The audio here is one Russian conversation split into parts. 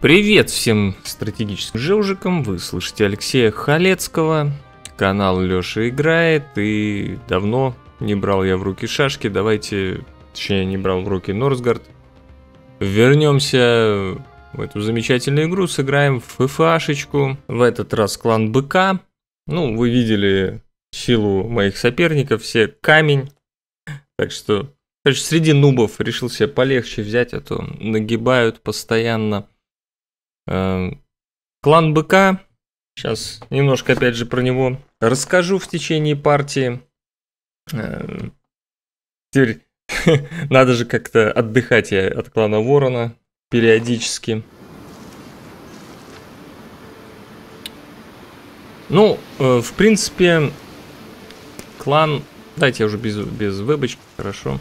Привет всем стратегическим жужикам, вы слышите Алексея Халецкого, канал Лёша играет, и давно не брал я в руки шашки, точнее не брал в руки Норсгард. Вернемся в эту замечательную игру, сыграем в ФФАшечку, в этот раз клан БК. Ну, вы видели силу моих соперников, все камень, так что, короче, среди нубов решил себе полегче взять, а то нагибают постоянно. Клан БК, сейчас немножко опять же про него расскажу в течение партии. Теперь надо же как-то отдыхать я от клана Ворона периодически. Ну, в принципе, клан... Дайте я уже без вебочки, хорошо.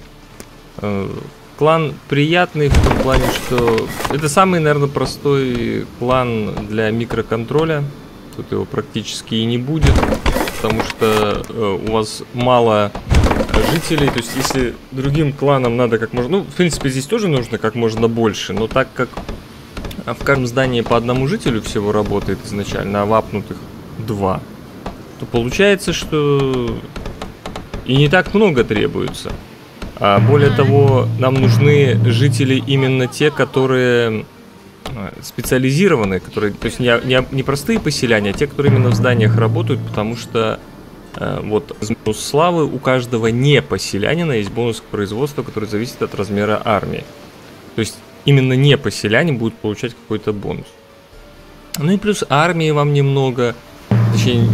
Клан приятный в том плане, что это самый, наверное, простой клан для микроконтроля. Тут его практически и не будет, потому что у вас мало жителей. То есть, если другим кланам надо как можно... Ну, в принципе, здесь тоже нужно как можно больше, но так как в каждом здании по одному жителю всего работает изначально, а вапнутых 2, то получается, что и не так много требуется. А более того, нам нужны жители именно те, которые специализированы, которые, то есть не простые поселяне, а те, которые именно в зданиях работают, потому что вот бонус славы у каждого не поселянина есть бонус к производству, который зависит от размера армии. То есть именно не поселяне будут получать какой-то бонус. Ну и плюс армии вам немного, точнее,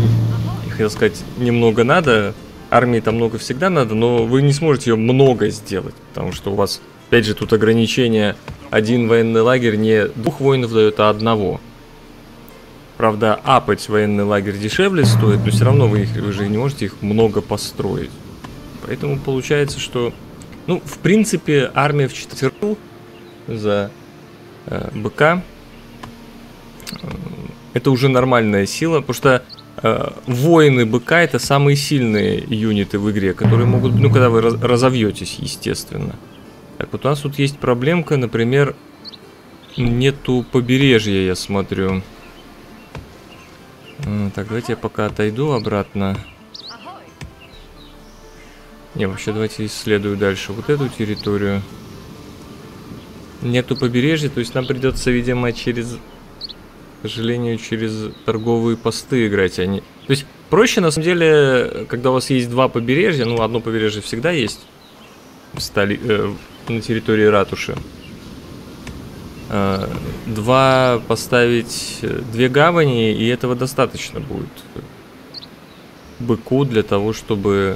я хотел сказать, немного надо. Армии там много всегда надо, но вы не сможете ее много сделать, потому что у вас, опять же, тут ограничение. Один военный лагерь не 2 воинов дает, а 1. Правда, апать военный лагерь дешевле стоит, но все равно вы же не можете их много построить. Поэтому получается, что... Ну, в принципе, армия в четверку за БК. Это уже нормальная сила, потому что... Воины БК это самые сильные юниты в игре, которые могут, ну, когда вы разовьетесь, естественно. Так вот, у нас тут есть проблемка, например, нету побережья, я смотрю. Так, давайте я пока отойду обратно. Не, вообще, давайте исследую дальше вот эту территорию. Нету побережья, то есть нам придется, видимо, через... К сожалению, через торговые посты играть они. То есть проще, на самом деле, когда у вас есть 2 побережья, ну, одно побережье всегда есть на территории ратуши. 2 поставить 2 гавани, и этого достаточно будет быку для того, чтобы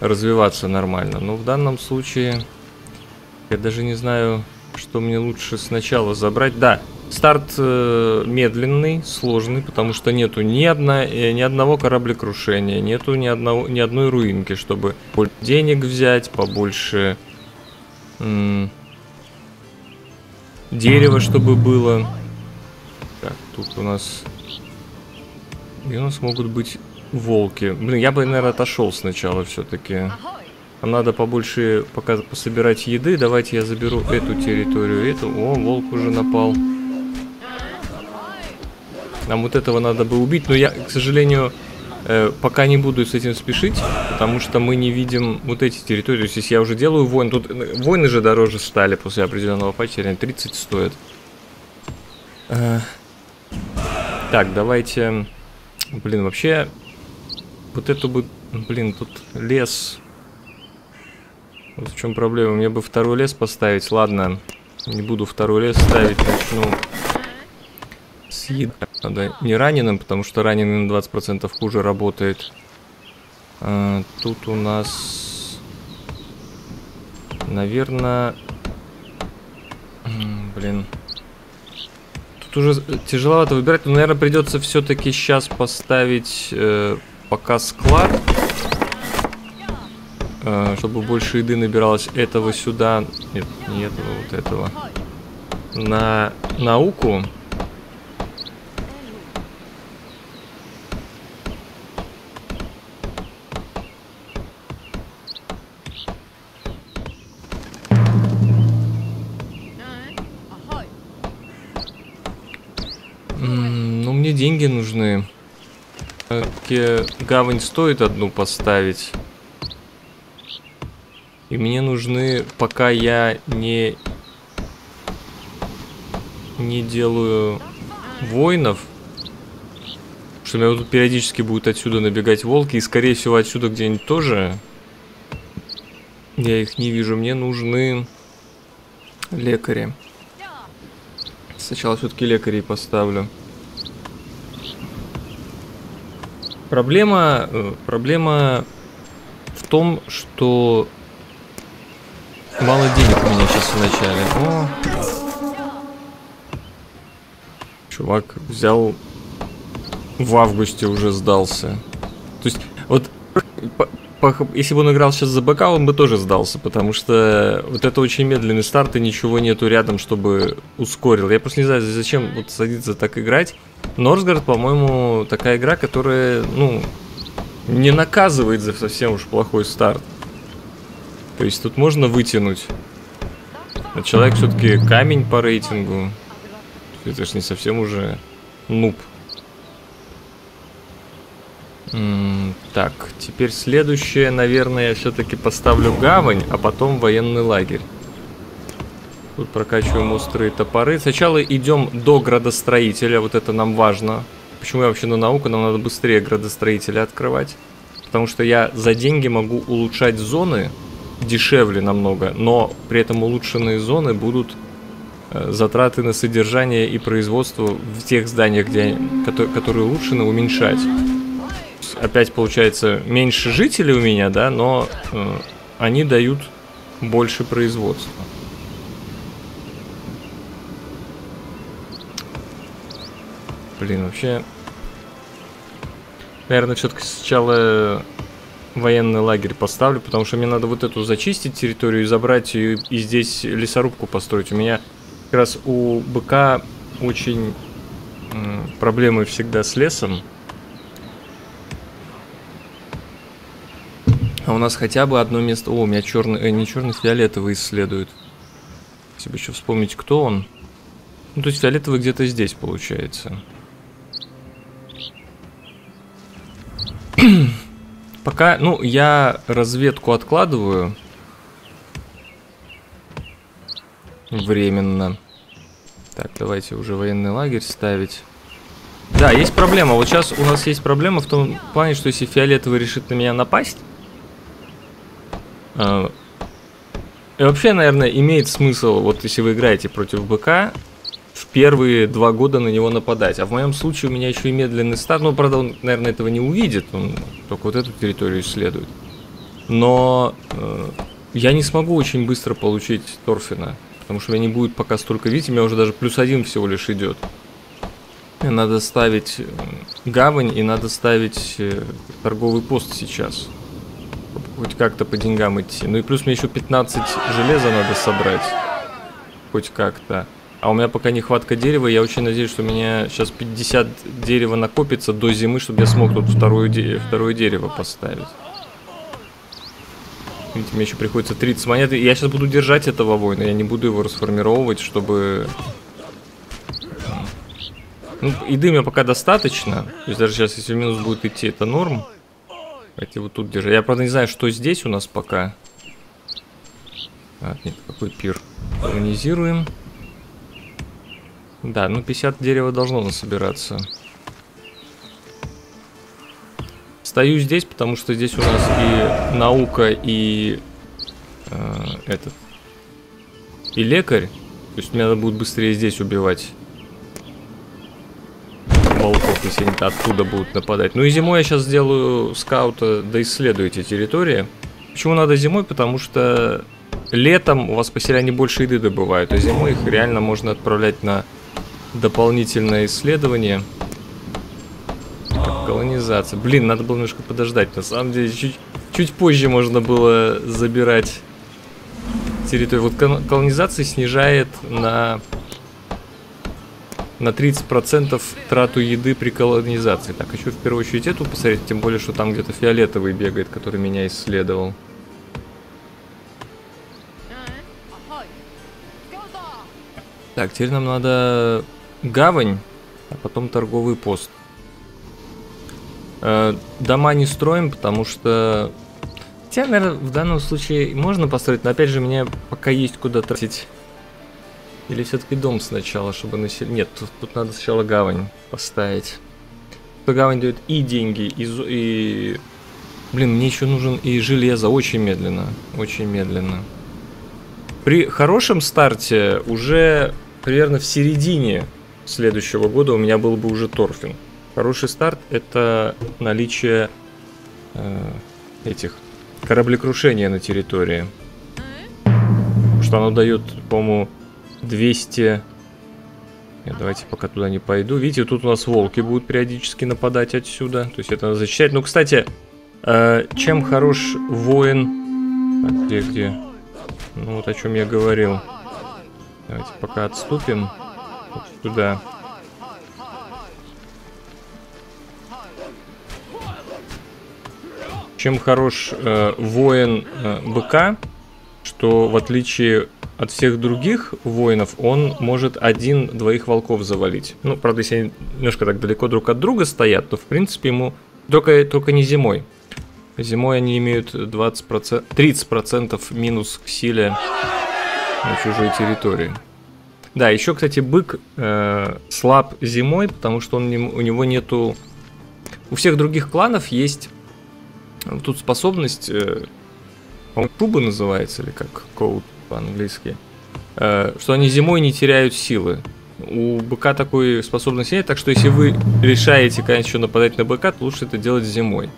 развиваться нормально. Но в данном случае я даже не знаю, что мне лучше сначала забрать. Да. Старт медленный, сложный, потому что нету ни одного кораблекрушения, нету ни одной руинки, чтобы больше денег взять, побольше дерева, чтобы было. Так, тут у нас... И у нас могут быть волки. Блин, я бы, наверное, отошел сначала все-таки. Нам надо побольше пока пособирать еды. Давайте я заберу эту территорию, эту. О, волк уже напал. Нам вот этого надо бы убить, но я, к сожалению, пока не буду с этим спешить, потому что мы не видим вот эти территории. То есть, если я уже делаю войн, тут войны же дороже стали после определенного патча, реально 30 стоит. Так, давайте... Блин, вообще, вот эту бы... Блин, тут лес... Вот в чем проблема, мне бы второй лес поставить, ладно, не буду второй лес ставить, начну... Надо не раненым, потому что раненым на 20% хуже работает. Тут у нас, наверное, блин, тут уже тяжеловато выбирать, но, наверное, придется все-таки сейчас поставить пока склад, чтобы больше еды набиралось. Этого сюда, нет, не этого, вот этого, на науку. Ну, мне деньги нужны. Гавань стоит одну поставить. И мне нужны, пока я не делаю воинов, что у меня тут периодически будут отсюда набегать волки, и скорее всего отсюда где-нибудь тоже. Я их не вижу, мне нужны лекари. Сначала все-таки лекарей поставлю. Проблема в том, что мало денег у меня сейчас вначале. О. Чувак взял в августе, уже сдался. То есть, вот если бы он играл сейчас за БК, он бы тоже сдался, потому что вот это очень медленный старт, и ничего нету рядом, чтобы ускорил. Я просто не знаю, зачем вот садиться так играть. Норсгард, по-моему, такая игра, которая, ну, не наказывает за совсем уж плохой старт. То есть тут можно вытянуть. А человек все-таки камень по рейтингу. Это ж не совсем уже нуб. Так, теперь следующее, наверное, я все-таки поставлю гавань, а потом военный лагерь. Тут прокачиваем острые топоры. Сначала идем до градостроителя, вот это нам важно. Почему я вообще на науку? Нам надо быстрее градостроителя открывать. Потому что я за деньги могу улучшать зоны дешевле намного, но при этом улучшенные зоны будут затраты на содержание и производство в тех зданиях, где, которые улучшены, уменьшать. Опять получается меньше жителей у меня, да, но они дают больше производства. Блин, вообще, наверное, все-таки сначала военный лагерь поставлю, потому что мне надо вот эту зачистить территорию и забрать ее, и здесь лесорубку построить. У меня как раз у БК очень проблемы всегда с лесом. А у нас хотя бы одно место... О, у меня черный... не черный, фиолетовый исследует. Если бы еще вспомнить, кто он. Ну, то есть фиолетовый где-то здесь получается. Пока... Ну, я разведку откладываю. Временно. Так, давайте уже военный лагерь ставить. Да, есть проблема. Вот сейчас у нас есть проблема в том плане, что если фиолетовый решит на меня напасть... И вообще, наверное, имеет смысл, вот если вы играете против БК, в первые 2 года на него нападать. А в моем случае у меня еще и медленный старт. Ну, правда, он, наверное, этого не увидит. Он только вот эту территорию исследует. Но я не смогу очень быстро получить Торфина. Потому что у меня не будет пока столько, видите, у меня уже даже +1 всего лишь идет. Мне надо ставить гавань и надо ставить торговый пост сейчас. Хоть как-то по деньгам идти. Ну и плюс мне еще 15 железа надо собрать. Хоть как-то. А у меня пока нехватка дерева. Я очень надеюсь, что у меня сейчас 50 дерева накопится до зимы, чтобы я смог тут второе дерево поставить. Видите, мне еще приходится 30 монет. И я сейчас буду держать этого воина. Я не буду его расформировать, чтобы... Ну, еды у меня пока достаточно. То есть даже сейчас, если в минус будет идти, это норм. Давайте вот тут держать. Я, правда, не знаю, что здесь у нас пока. А, нет, какой пир. Колонизируем. Да, ну 50 дерева должно насобираться. Стою здесь, потому что здесь у нас и наука, и и лекарь. То есть мне надо будет быстрее здесь убивать волков, если они оттуда будут нападать. Ну и зимой я сейчас сделаю скаута, да исследую эти территории. Почему надо зимой? Потому что летом у вас поселяне больше еды добывают, а зимой их реально можно отправлять на дополнительное исследование. Так, колонизация. Блин, надо было немножко подождать. На самом деле, чуть позже можно было забирать территорию. Вот колонизация снижает на 30% трату еды при колонизации. Так, хочу в первую очередь эту посмотреть, тем более, что там где-то фиолетовый бегает, который меня исследовал. Так, теперь нам надо гавань а потом торговый пост. Дома не строим, потому что... Хотя, наверное, в данном случае можно построить, но опять же, мне пока есть куда тратить. Или все-таки дом сначала, чтобы населить... Нет, тут надо сначала гавань поставить. Гавань дает и деньги, и... Блин, мне еще нужен и железо. Очень медленно, очень медленно. При хорошем старте уже примерно в середине следующего года у меня был бы уже торфин. Хороший старт — это наличие этих кораблекрушения на территории. Потому что оно дает, по-моему, 200... Нет, давайте пока туда не пойду. Видите, тут у нас волки будут периодически нападать отсюда. То есть это надо защищать. Ну, кстати, чем хорош воин... Так, где? Ну, вот о чем я говорил. Давайте пока отступим вот сюда. Чем хорош воин БК, что в отличие... от всех других воинов он может один-двоих волков завалить. Ну, правда, если они немножко так далеко друг от друга стоят, то, в принципе, ему... Только не зимой. Зимой они имеют 20%... 30% минус к силе на чужой территории. Да, еще, кстати, бык слаб зимой, потому что он у него нету... У всех других кланов есть тут способность... Он Куба называется, или как? Коут по-английски, что они зимой не теряют силы. У быка такой способности нет, так что если вы решаете, конечно, нападать на быка, то лучше это делать зимой.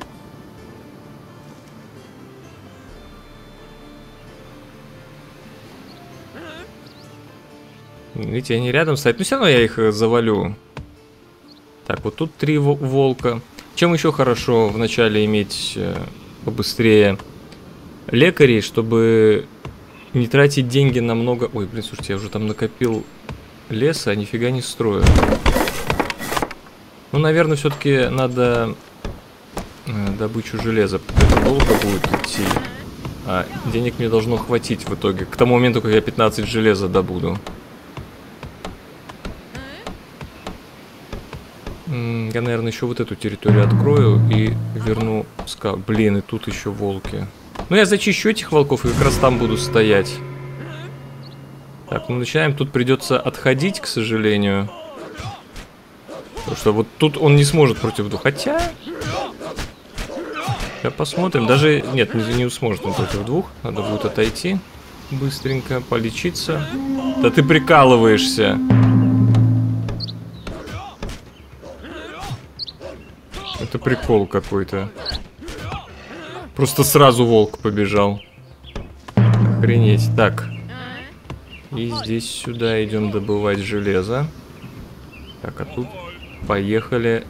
Видите, они рядом стоят, но все равно я их завалю. Так, вот тут три волка. Чем еще хорошо вначале иметь побыстрее лекарей, чтобы... не тратить деньги на много... Ой, блин, слушайте, я уже там накопил леса, а нифига не строю. Ну, наверное, все-таки надо добычу железа. Это долго будет идти. А денег мне должно хватить в итоге. К тому моменту, как я 15 железа добуду. Я, наверное, еще вот эту территорию открою и верну... Блин, и тут еще волки. Ну, я зачищу этих волков и как раз там буду стоять. Так, ну начинаем. Тут придется отходить, к сожалению. Потому что вот тут он не сможет против двух. Хотя... Сейчас посмотрим. Даже... Нет, не сможет он против двух. Надо будет отойти. Быстренько полечиться. Да ты прикалываешься. Это прикол какой-то. Просто сразу волк побежал. Охренеть. Так. И здесь сюда идем добывать железо. Так, а тут поехали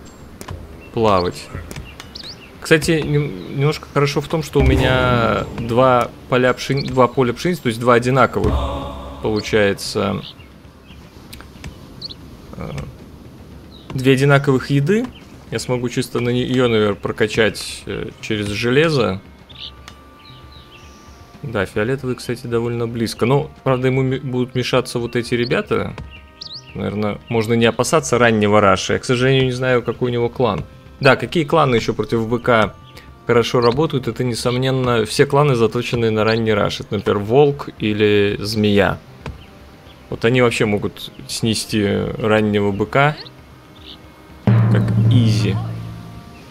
плавать. Кстати, немножко хорошо в том, что у меня два поля пшеницы, то есть два одинаковых. Получается... Две одинаковых еды. Я смогу чисто на нее, наверное, прокачать через железо. Да, фиолетовый, кстати, довольно близко. Но, правда, ему будут мешаться вот эти ребята. Наверное, можно не опасаться раннего раша. Я, к сожалению, не знаю, какой у него клан. Да, какие кланы еще против БК хорошо работают, это, несомненно, все кланы, заточенные на ранний раш. Это, например, волк или змея. Вот они вообще могут снести раннего быка. Как изи.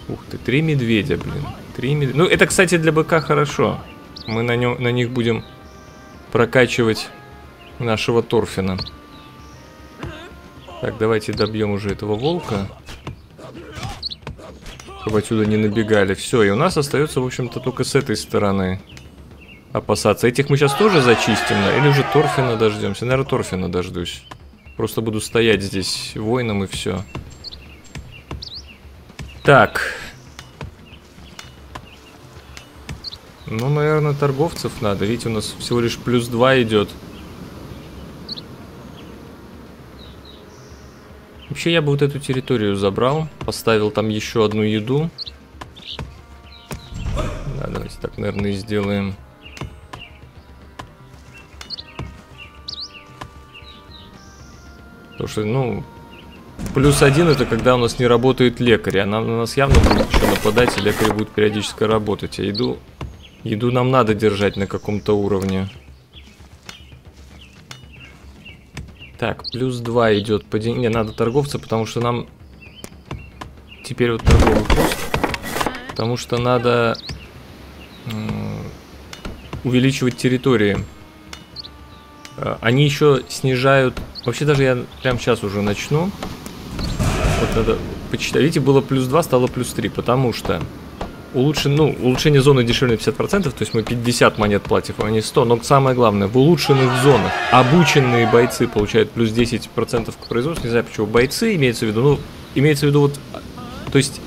Ух ты, три медведя, блин. Три медведя. Ну, это, кстати, для быка хорошо. Мы на них будем прокачивать нашего торфина. Так, давайте добьем уже этого волка. Чтобы отсюда не набегали. Все, и у нас остается, в общем-то, только с этой стороны опасаться. Этих мы сейчас тоже зачистим, или уже торфина дождемся? Наверное, торфина дождусь. Просто буду стоять здесь воином, и все. Так. Ну, наверное, торговцев надо. Видите, у нас всего лишь плюс 2 идет. Вообще, я бы вот эту территорию забрал. Поставил там еще одну еду. Да, давайте так, наверное, и сделаем. Потому что, ну... Плюс один — это когда у нас не работает лекарь. Она на нас явно будет еще нападать, и лекарь будет периодически работать. А еду нам надо держать на каком-то уровне. Так, плюс 2 идет по деньгам. Не, надо торговца, потому что нам... Теперь вот торговый пост. Потому что надо увеличивать территории. Они еще снижают... Вообще даже я прямо сейчас уже начну. Вот надо почитать. Видите, было плюс 2, стало плюс 3, потому что... улучшение зоны дешевле 50%, то есть мы 50 монет платим, а не 100. Но самое главное, в улучшенных зонах обученные бойцы получают плюс 10% к производству. Не знаю, почему бойцы имеется в виду. Ну, имеется в виду вот... То есть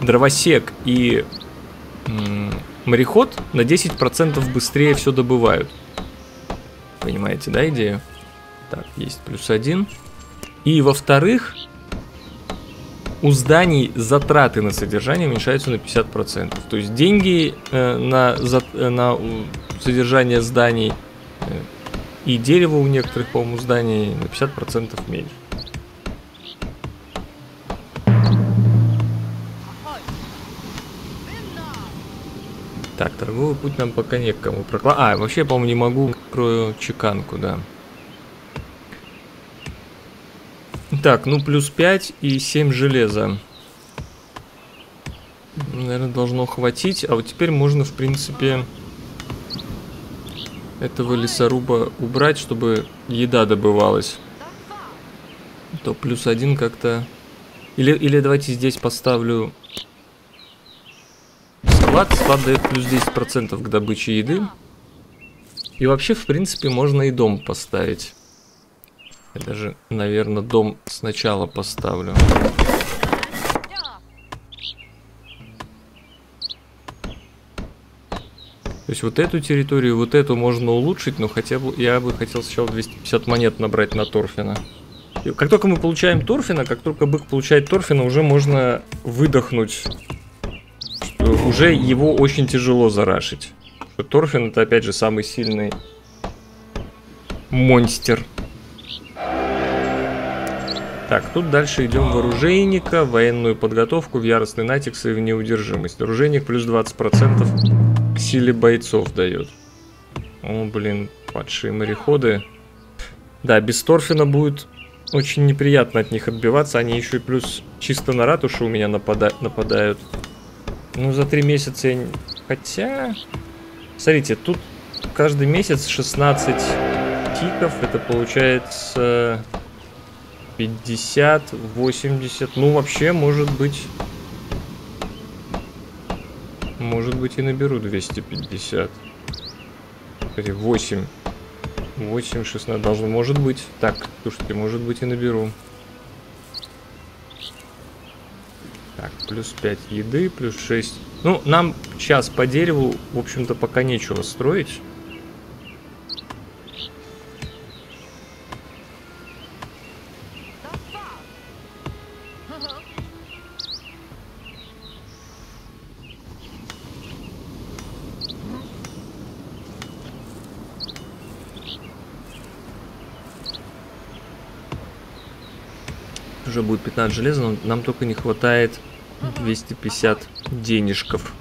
дровосек и мореход на 10% быстрее все добывают. Понимаете, да, идею? Так, есть плюс 1. И во-вторых... У зданий затраты на содержание уменьшаются на 50%. То есть деньги на содержание зданий и дерево у некоторых, по-моему, зданий на 50% меньше. Так, торговый путь нам пока не к кому прокладывать. А, вообще, по-моему, не могу. Открою чеканку, да. Так, ну плюс 5 и 7 железа. Наверное, должно хватить. А вот теперь можно, в принципе, этого лесоруба убрать, чтобы еда добывалась. То плюс 1 как-то... Или давайте здесь поставлю склад. Склад дает плюс 10% к добыче еды. И вообще, в принципе, можно и дом поставить. Я даже, наверное, дом сначала поставлю. То есть вот эту территорию, вот эту можно улучшить, но хотя бы я бы хотел сначала 250 монет набрать на Торфина. И как только мы получаем Торфина, как только бык получает Торфина, уже можно выдохнуть. Уже его очень тяжело зарашить. Торфин — это, опять же, самый сильный монстр. Так, тут дальше идем в оружейника, военную подготовку, в яростный натикс и в неудержимость. Оружейник плюс 20% к силе бойцов дает. О, блин, падшие мореходы. Да, без Торфина будет очень неприятно от них отбиваться. Они еще и плюс чисто на ратушу у меня нападают. Ну, за 3 месяца я... Хотя... Смотрите, тут каждый месяц 16 тиков. Это получается... 50, 80, ну вообще, может быть и наберу 250. 8, 16, должно, может быть. Так, слушайте, может быть и наберу. Так, плюс 5 еды, плюс 6. Ну, нам сейчас по дереву, в общем-то, пока нечего строить. Будет 15 железа, но нам только не хватает 250 денежков.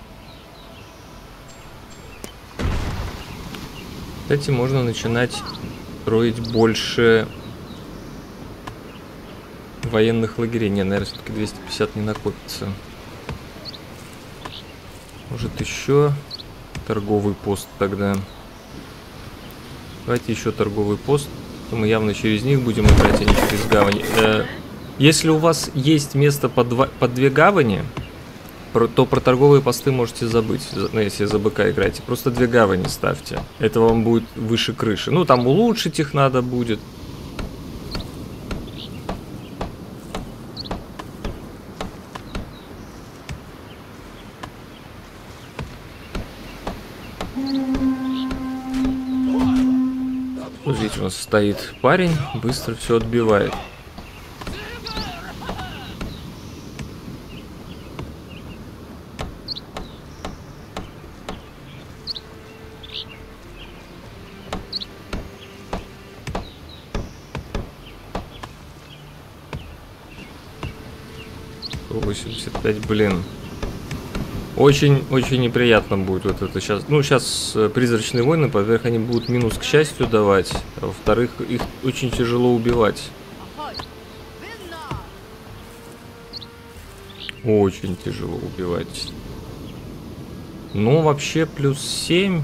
Кстати, можно начинать строить больше военных лагерей. Не, наверное, все-таки 250 не накопится. Может, еще торговый пост тогда. Давайте еще торговый пост. Мы явно через них будем играть, а не через гавань. Если у вас есть место по 2 гавани, то про торговые посты можете забыть, если за БК играете. Просто 2 гавани ставьте. Это вам будет выше крыши. Ну, там улучшить их надо будет. Вот здесь у нас стоит парень, быстро все отбивает. 185, блин. Очень-очень неприятно будет вот это сейчас. Ну, сейчас призрачные войны, во-первых, они будут минус к счастью давать. А во-вторых, их очень тяжело убивать. Очень тяжело убивать. Но вообще плюс 7.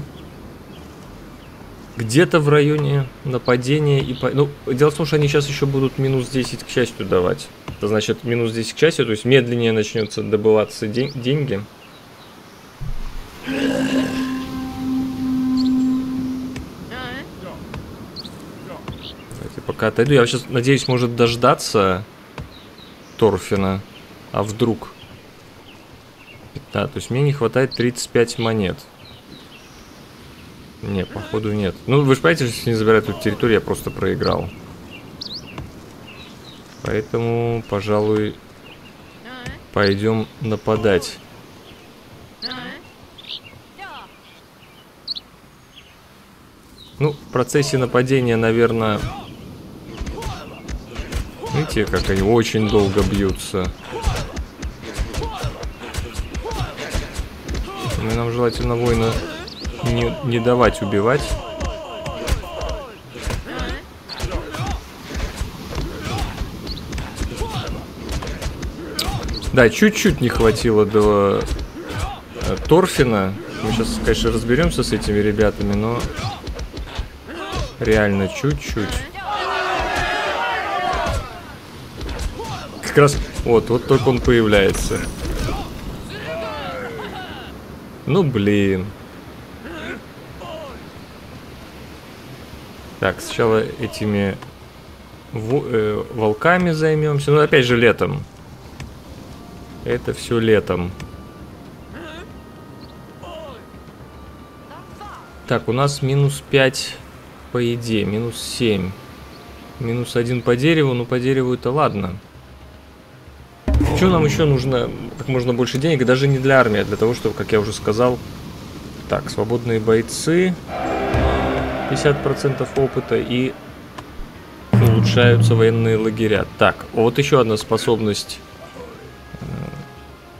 Где-то в районе нападения и... Ну, дело в том, что они сейчас еще будут минус 10 к счастью давать. Это значит минус 10 к счастью, то есть медленнее начнется добываться деньги. Давайте пока отойду. Я сейчас надеюсь, может дождаться Торфина. А вдруг? Да, то есть мне не хватает 35 монет. Не, походу нет. Ну, вы же понимаете, что если не забирать эту территорию, я просто проиграл. Поэтому, пожалуй, пойдем нападать. Ну, в процессе нападения, наверное... Видите, как они очень долго бьются. Но нам желательно воина... Не давать убивать. Да, чуть-чуть не хватило до Торфина. Мы сейчас, конечно, разберемся с этими ребятами, но реально чуть-чуть. Как раз вот только он появляется. Ну, блин. Так, сначала этими волками займемся. Ну, опять же, летом. Это все летом. Так, у нас минус 5 по еде, минус 7. Минус 1 по дереву, ну по дереву это ладно. Что нам еще нужно? Как можно больше денег, даже не для армии, а для того, чтобы, как я уже сказал... Так, свободные бойцы... 50% опыта и улучшаются военные лагеря. Так, вот еще одна способность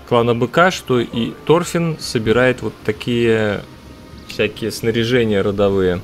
клана БК, что и Торфин собирает вот такие всякие снаряжения родовые.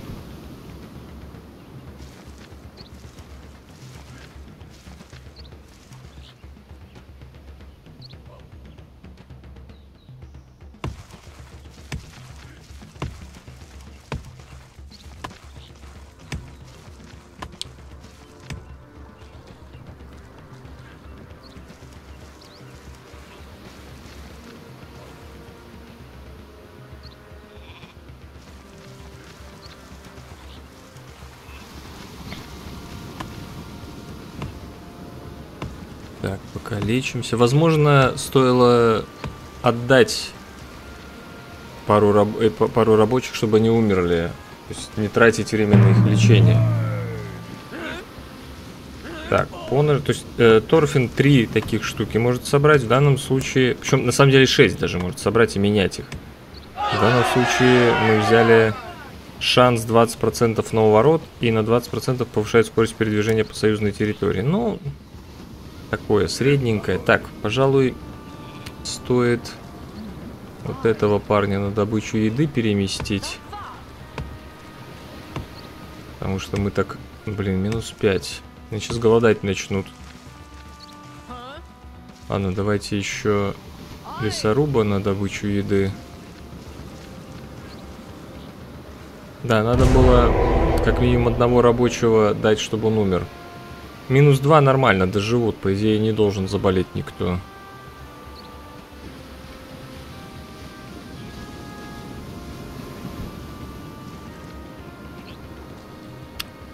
Так, пока лечимся. Возможно, стоило отдать пару рабочих, чтобы они умерли. То есть не тратить время на их лечение. Так, понор... То есть Торфин 3 таких штуки может собрать в данном случае... Причем, на самом деле, 6 даже может собрать и менять их. В данном случае мы взяли шанс 20% на уворот и на 20% повышает скорость передвижения по союзной территории. Ну... Такое средненькое. Так, пожалуй, стоит вот этого парня на добычу еды переместить. Потому что мы так... Блин, минус 5. Они сейчас голодать начнут. Ладно, давайте еще лесоруба на добычу еды. Да, надо было как минимум одного рабочего дать, чтобы он умер. Минус 2 нормально, доживут. По идее, не должен заболеть никто.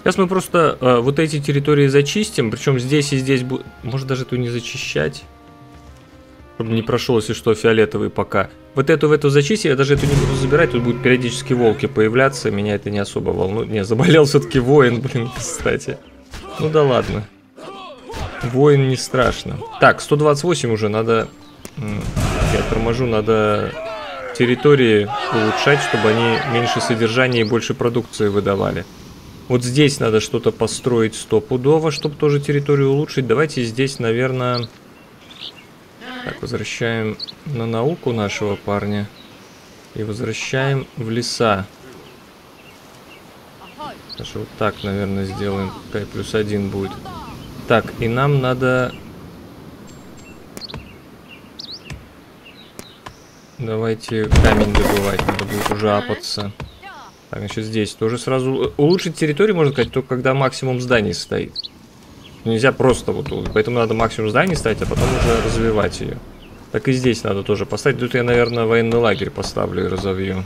Сейчас мы просто вот эти территории зачистим. Причем здесь и здесь будет... Может, даже эту не зачищать? Чтобы не прошел, если что, фиолетовый пока. Вот эту зачистим. Я даже эту не буду забирать. Тут будут периодически волки появляться. Меня это не особо волнует. Не, заболел все-таки воин, блин, кстати. Ну да ладно. Воин не страшно. Так, 128 уже надо... Я торможу, надо территории улучшать, чтобы они меньше содержания и больше продукции выдавали. Вот здесь надо что-то построить стопудово, чтобы тоже территорию улучшить. Давайте здесь, наверное... Так, возвращаем на науку нашего парня. И возвращаем в леса. Даже вот так, наверное, сделаем. Пускай +1 будет. Так, и нам надо... Давайте камень добывать. Надо будет уже апаться. Так, значит, здесь тоже сразу... Улучшить территорию можно сказать только когда максимум зданий стоит. Нельзя просто вот... Поэтому надо максимум зданий ставить, а потом уже развивать ее. Так и здесь надо тоже поставить. Тут я, наверное, военный лагерь поставлю и разовью.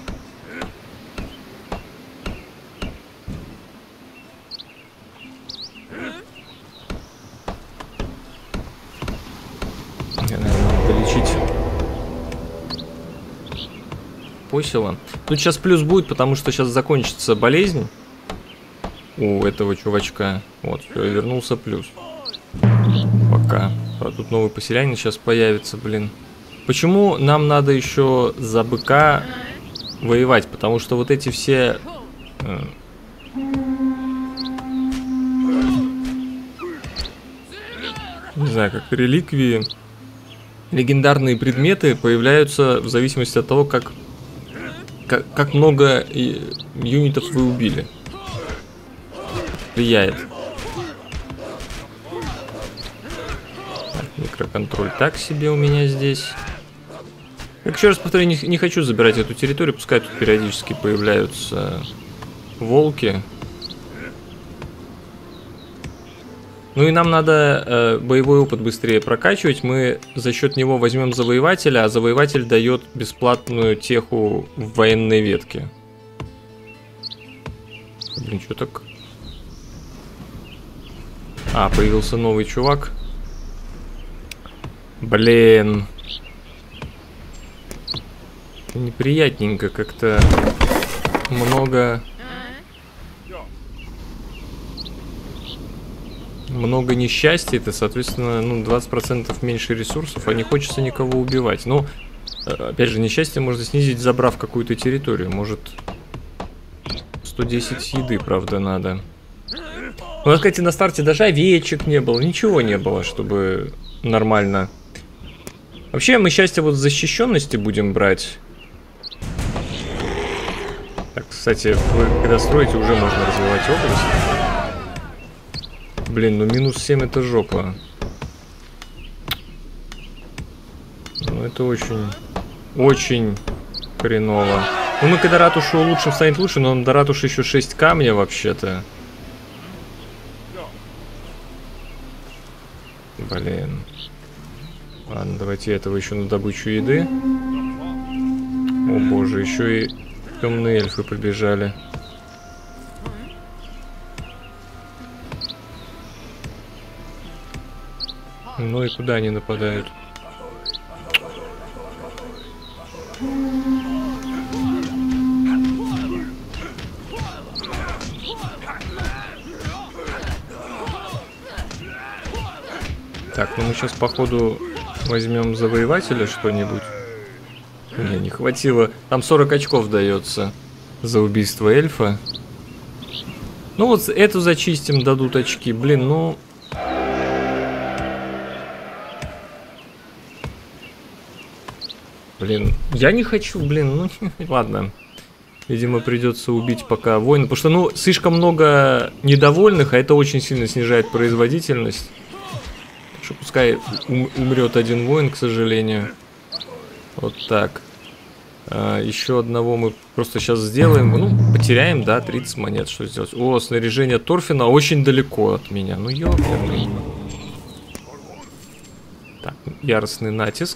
Я, наверное, надо лечить. Посело. Тут сейчас плюс будет, потому что сейчас закончится болезнь у этого чувачка. Вот, все, вернулся плюс. Пока. Тут новый поселянин сейчас появится, блин. Почему нам надо еще за быка воевать? Потому что вот эти все... Не знаю, как реликвии. Легендарные предметы появляются в зависимости от того, как много юнитов вы убили. Влияет. Микроконтроль так себе у меня здесь. Как еще раз повторяю, не хочу забирать эту территорию, пускай тут периодически появляются волки. Ну и нам надо боевой опыт быстрее прокачивать. Мы за счет него возьмем завоевателя, а завоеватель дает бесплатную теху в военной ветке. Блин, что так? А, появился новый чувак. Блин. Неприятненько как-то. Много несчастья. Это, соответственно, ну, 20% меньше ресурсов. А не хочется никого убивать. Но, опять же, несчастье можно снизить, забрав какую-то территорию. Может, 110 еды, правда, надо. У нас, кстати, на старте даже овечек не было. Ничего не было, чтобы нормально... Вообще, мы счастье вот защищенности будем брать. Так, кстати, вы когда строите, уже можно развивать область. Блин, ну -7 это жопа. Ну это очень, очень хреново. Ну мы когда ратушу улучшим, станет лучше, но до ратуши еще 6 камня вообще-то. Блин. Ладно, давайте этого еще на добычу еды. О боже, еще и темные эльфы побежали. Ну и куда они нападают? Так, ну мы сейчас походу... Возьмем завоевателя что-нибудь. Не, не хватило. Там 40 очков дается за убийство эльфа. Ну вот эту зачистим, дадут очки. Блин, ну... Блин, я не хочу, блин. Ну, ладно. Видимо, придется убить пока воина. Потому что, ну, слишком много недовольных, а это очень сильно снижает производительность. Пускай умрет один воин, к сожалению. Вот так. Еще одного мы просто сейчас сделаем. Ну, потеряем, да, 30 монет. Что сделать? О, снаряжение Торфина очень далеко от меня. Ну, ёпперный. Так, яростный натиск.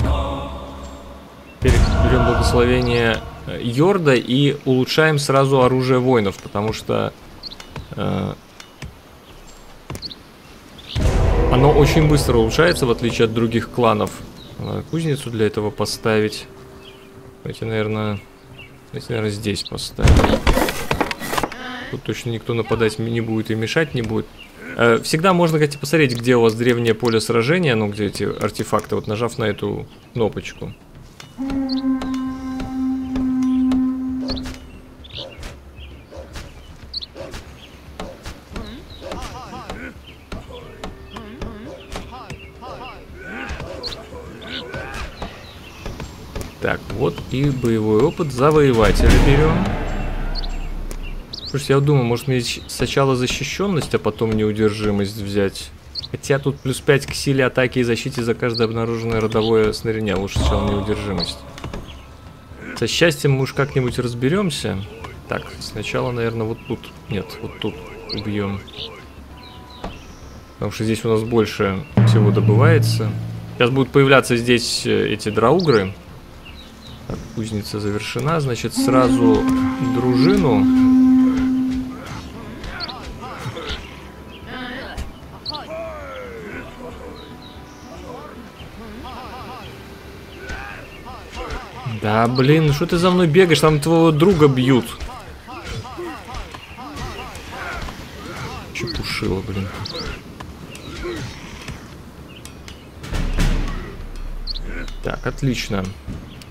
Теперь берем благословение Йорда и улучшаем сразу оружие воинов, потому что... Оно очень быстро улучшается, в отличие от других кланов. Надо кузницу для этого поставить. Давайте, наверное, здесь поставим. Тут точно никто нападать не будет и мешать не будет. Всегда можно, кстати, посмотреть, где у вас древнее поле сражения, ну, где эти артефакты, вот нажав на эту кнопочку. Так, вот и боевой опыт. Завоевателя берем. Слушайте, я думаю, может мне сначала защищенность, а потом неудержимость взять. Хотя тут плюс 5 к силе атаки и защите за каждое обнаруженное родовое снаряжение. Лучше сначала неудержимость. Со счастьем мы уж как-нибудь разберемся. Так, сначала, наверное, вот тут. Нет, вот тут убьем. Потому что здесь у нас больше всего добывается. Сейчас будут появляться здесь эти драугры. Так, кузница завершена. Значит, сразу дружину. Да, блин, что ты за мной бегаешь? Там твоего друга бьют. Чепушила, блин. Так, отлично.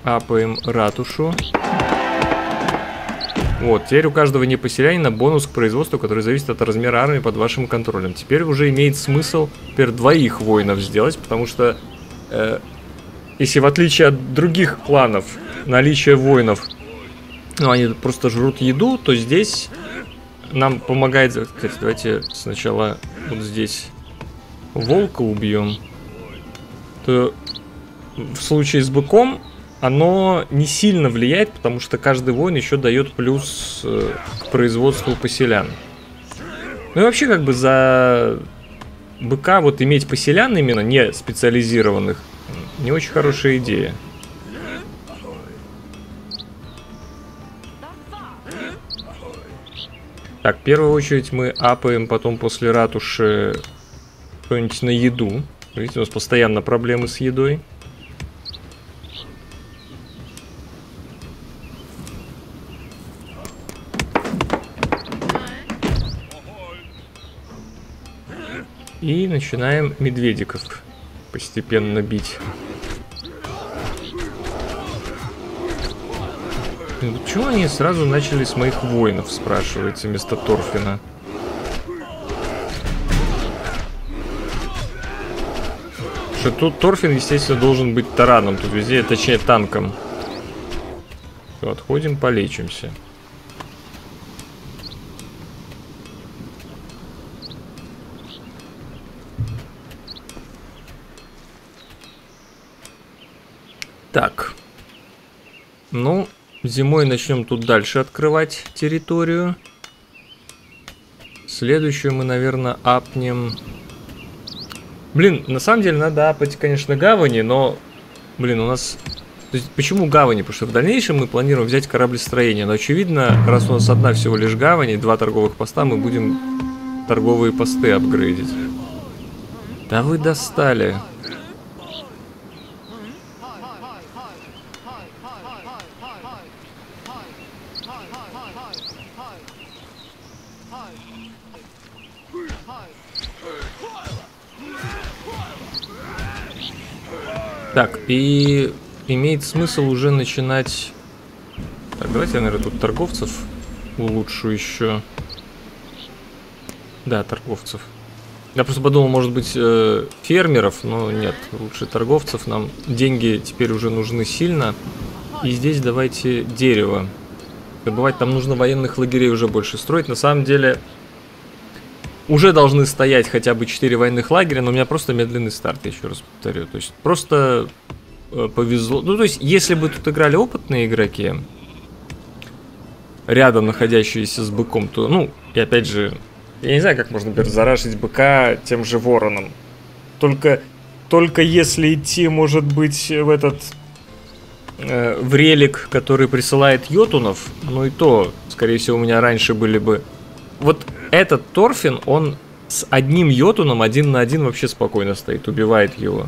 Апаем ратушу. Вот, теперь у каждого непоселянина бонус к производству, который зависит от размера армии под вашим контролем. Теперь уже имеет смысл двоих воинов сделать, потому что если в отличие от других кланов наличие воинов, ну, они просто жрут еду, то здесь нам помогает... Кстати, давайте сначала вот здесь волка убьем. То в случае с быком оно не сильно влияет, потому что каждый воин еще дает плюс к производству поселян. Ну и вообще как бы за быка вот иметь поселян именно не специализированных не очень хорошая идея. Так, в первую очередь мы апаем потом после ратуши что-нибудь на еду. Видите, у нас постоянно проблемы с едой. И начинаем медведиков постепенно бить. Почему они сразу начали с моих воинов, спрашивается, вместо Торфина? Что тут Торфин, естественно, должен быть тараном. Тут везде, точнее, танком. Все, отходим, полечимся. Так. Ну... Зимой начнем тут дальше открывать территорию. Следующую мы, наверное, апнем. Блин, на самом деле надо апать, конечно, гавани, но... Блин, у нас... То есть, почему гавани? Потому что в дальнейшем мы планируем взять кораблестроение. Но, очевидно, раз у нас одна всего лишь гавань и 2 торговых поста, мы будем торговые посты апгрейдить. Да вы достали. Так, и имеет смысл уже начинать... Так, давайте я, наверное, тут торговцев улучшу еще. Да, торговцев. Я просто подумал, может быть, фермеров, но нет, лучше торговцев. Нам деньги теперь уже нужны сильно. И здесь давайте дерево. Бывает, там нужно военных лагерей уже больше строить. На самом деле... Уже должны стоять хотя бы 4 военных лагеря, но у меня просто медленный старт, я еще раз повторю. То есть просто повезло. Ну, то есть, если бы тут играли опытные игроки, рядом находящиеся с быком, то, ну, и опять же, я не знаю, как можно, например, зарашить быка тем же вороном. Только если идти, может быть, в этот... в релик, который присылает йотунов, ну и то, скорее всего, у меня раньше были бы... Вот этот Торфин, он с одним йотуном 1 на 1 вообще спокойно стоит, убивает его.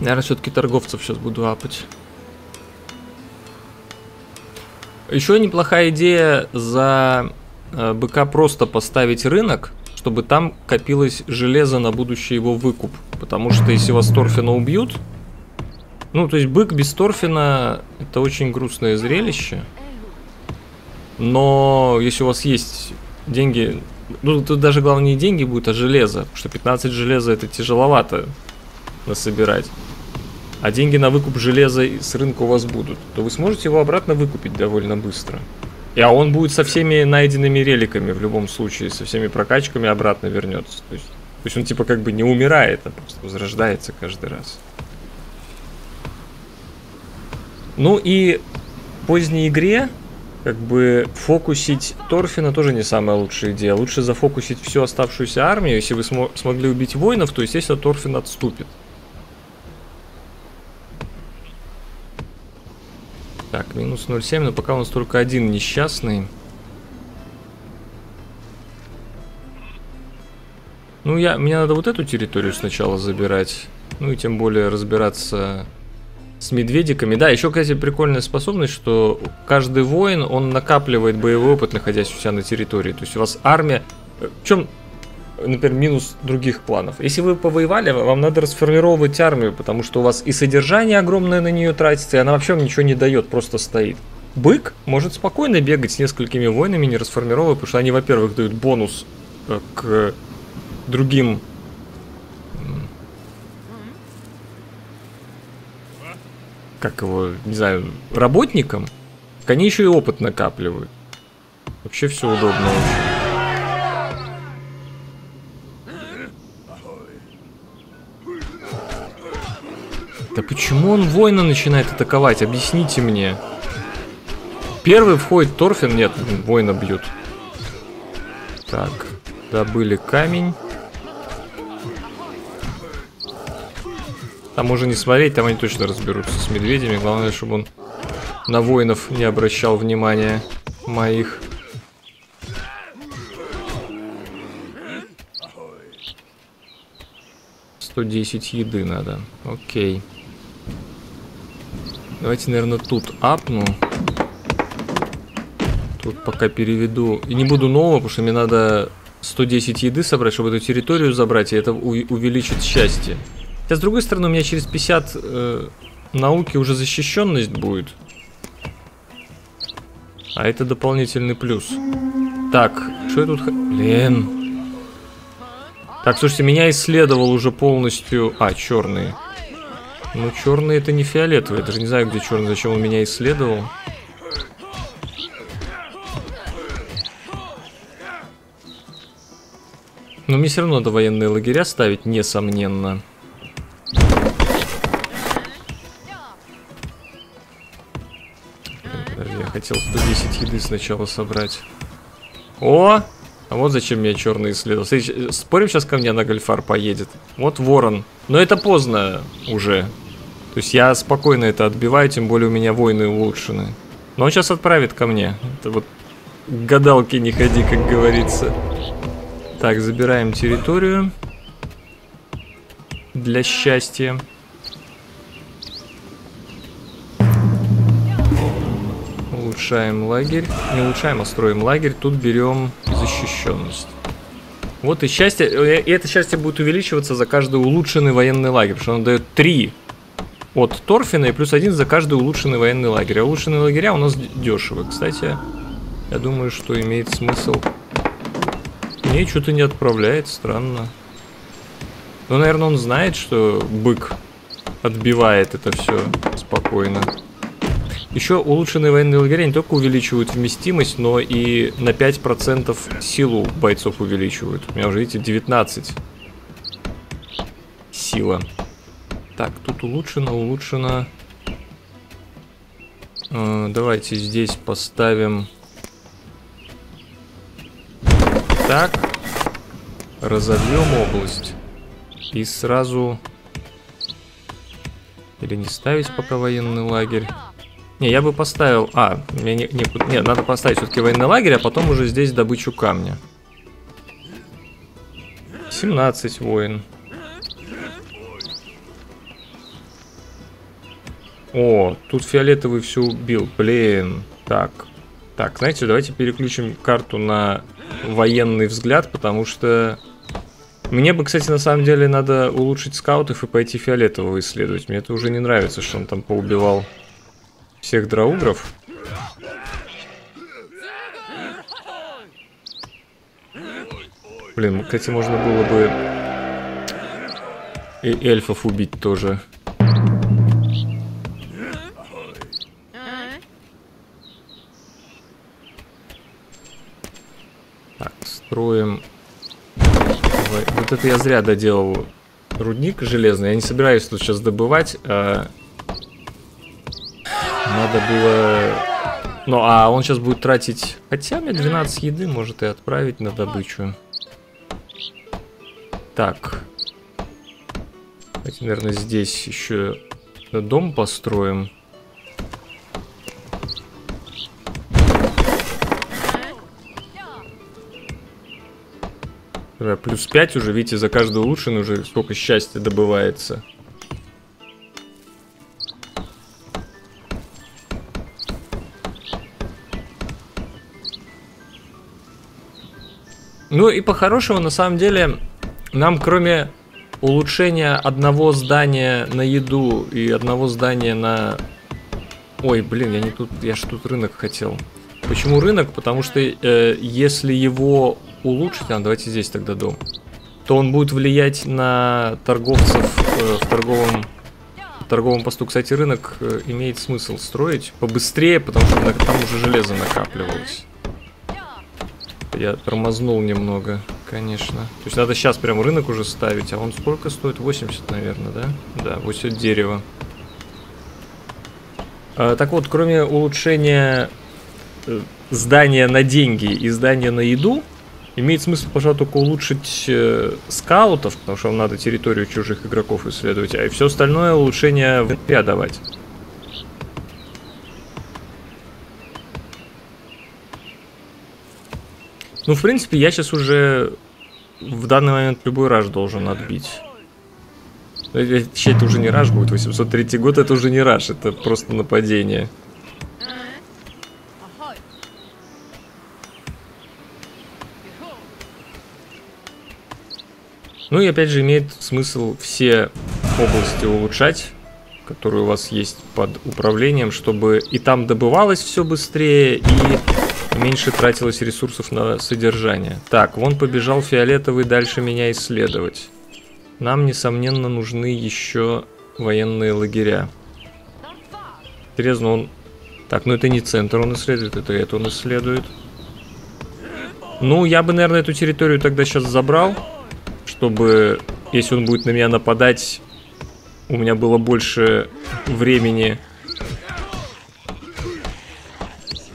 Наверное, все-таки торговцев сейчас буду апать. Еще неплохая идея за быка просто поставить рынок, чтобы там копилось железо на будущий его выкуп. Потому что если вас Торфина убьют... Ну, то есть бык без Торфина — это очень грустное зрелище. Но если у вас есть деньги, ну тут даже главное не деньги будет, а железо, потому что 15 железа это тяжеловато насобирать. А деньги на выкуп железа с рынка у вас будут, то вы сможете его обратно выкупить довольно быстро. И а он будет со всеми найденными реликами в любом случае, со всеми прокачками обратно вернется. То есть он типа как бы не умирает, а просто возрождается каждый раз. Ну и в поздней игре как бы фокусить Торфина тоже не самая лучшая идея. Лучше зафокусить всю оставшуюся армию. Если вы смогли убить воинов, то естественно Торфин отступит. Так, минус 0,7, но пока у нас только один несчастный. Ну, мне надо вот эту территорию сначала забирать. Ну и тем более разбираться с медведиками. Да, еще, кстати, прикольная способность, что каждый воин, он накапливает боевой опыт, находясь у себя на территории. То есть у вас армия... В чем, например, минус других кланов? Если вы повоевали, вам надо расформировать армию, потому что у вас и содержание огромное на нее тратится, и она вообще вам ничего не дает, просто стоит. Бык может спокойно бегать с несколькими воинами, не расформировывая, потому что они, во-первых, дают бонус к другим... Как его, не знаю, работникам. Они еще и опыт накапливают. Вообще все удобно очень. Да почему он воина начинает атаковать? Объясните мне. Первый входит Торфин. Нет, воина бьют. Так, добыли камень. Там уже не смотреть, там они точно разберутся с медведями. Главное, чтобы он на воинов не обращал внимания моих. $110 еды надо. Окей. Давайте, наверное, тут апну. Тут пока переведу. И не буду нового, потому что мне надо 110 еды собрать, чтобы эту территорию забрать. И это увеличит счастье. Хотя, с другой стороны, у меня через 50 науки уже защищенность будет. А это дополнительный плюс. Так, что я тут... Блин. Так, слушайте, меня исследовал уже полностью... А, черные. Ну, черные это не фиолетовые. Я даже не знаю, где черный, зачем он меня исследовал. Но мне все равно надо военные лагеря ставить, несомненно. Подожди, я хотел 110 еды сначала собрать. О! А вот зачем меня черный исследовал. Спорим, сейчас ко мне на Гольфар поедет. Вот ворон. Но это поздно уже. То есть я спокойно это отбиваю, тем более у меня войны улучшены. Но он сейчас отправит ко мне. Это вот к гадалке не ходи, как говорится. Так, забираем территорию. Для счастья. Улучшаем лагерь. Не улучшаем, а строим лагерь. Тут берем защищенность. Вот и счастье. И это счастье будет увеличиваться за каждый улучшенный военный лагерь. Потому что он дает 3 от Торфина и плюс 1 за каждый улучшенный военный лагерь. А улучшенные лагеря у нас дешевые. Кстати, я думаю, что имеет смысл. Мне что-то не отправляет. Странно. Ну, наверное, он знает, что бык отбивает это все спокойно. Еще улучшенные военные лагеря не только увеличивают вместимость, но и на 5% силу бойцов увеличивают. У меня уже, видите, 19 сила. Так, тут улучшено. Давайте здесь поставим... Так. Разобьем область. И сразу... Или не ставить пока военный лагерь... Не, я бы поставил... А, мне не, надо поставить все-таки военный лагерь, а потом уже здесь добычу камня. 17 воин. О, тут фиолетовый все убил. Блин. Так, знаете, давайте переключим карту на военный взгляд, потому что... Мне бы, кстати, на самом деле надо улучшить скаутов и пойти фиолетового исследовать. Мне это уже не нравится, что он там поубивал всех драугров. Блин, кстати, можно было бы и эльфов убить тоже. Так, строим. Давай. Вот это я зря доделал рудник железный. Я не собираюсь тут сейчас добывать. А... Надо было... Ну, а он сейчас будет тратить... Хотя мне 12 еды может и отправить на добычу. Так. Давайте, наверное, здесь еще дом построим. Плюс 5 уже, видите, за каждую улучшенную уже сколько счастья добывается. Ну и по-хорошему, на самом деле, нам кроме улучшения одного здания на еду и одного здания на... Ой, блин, я не тут, я же тут рынок хотел. Почему рынок? Потому что если его улучшить, а давайте здесь тогда дом, то он будет влиять на торговцев в торговом посту. Кстати, рынок имеет смысл строить побыстрее, потому что там уже железо накапливалось. Я тормознул немного, конечно. То есть надо сейчас прям рынок уже ставить. А он сколько стоит? 80, наверное, да? Да, 80 дерева. Так вот, кроме улучшения здания на деньги и здания на еду, имеет смысл, пожалуй, только улучшить скаутов, потому что вам надо территорию чужих игроков исследовать, а и все остальное улучшение в НП давать. Ну, в принципе, я сейчас уже в данный момент любой раш должен отбить. Вообще, это уже не раш будет. 803 год, это уже не раш, это просто нападение. Ну и опять же имеет смысл все области улучшать, которые у вас есть под управлением, чтобы и там добывалось все быстрее, и... меньше тратилось ресурсов на содержание. Так, вон побежал фиолетовый дальше меня исследовать. Нам, несомненно, нужны еще военные лагеря. Серьезно, он... Так, ну это не центр он исследует, это он исследует. Ну, я бы, наверное, эту территорию тогда сейчас забрал, чтобы, если он будет на меня нападать, у меня было больше времени...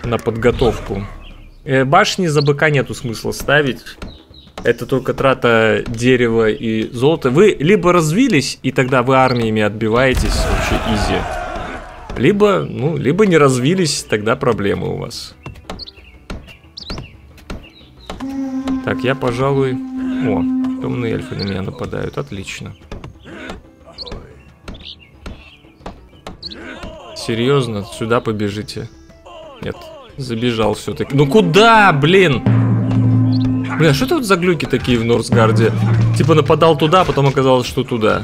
на подготовку. Башни за БК нету смысла ставить. Это только трата дерева и золота. Вы либо развились, и тогда вы армиями отбиваетесь, вообще изи. Либо, ну, либо не развились, тогда проблемы у вас. Так, я, пожалуй... О, темные эльфы на меня нападают. Отлично. Серьезно, сюда побежите. Нет. Забежал все-таки. Ну куда, блин? Блин, а что это вот за глюки такие в Норсгарде? Типа нападал туда, потом оказалось, что туда.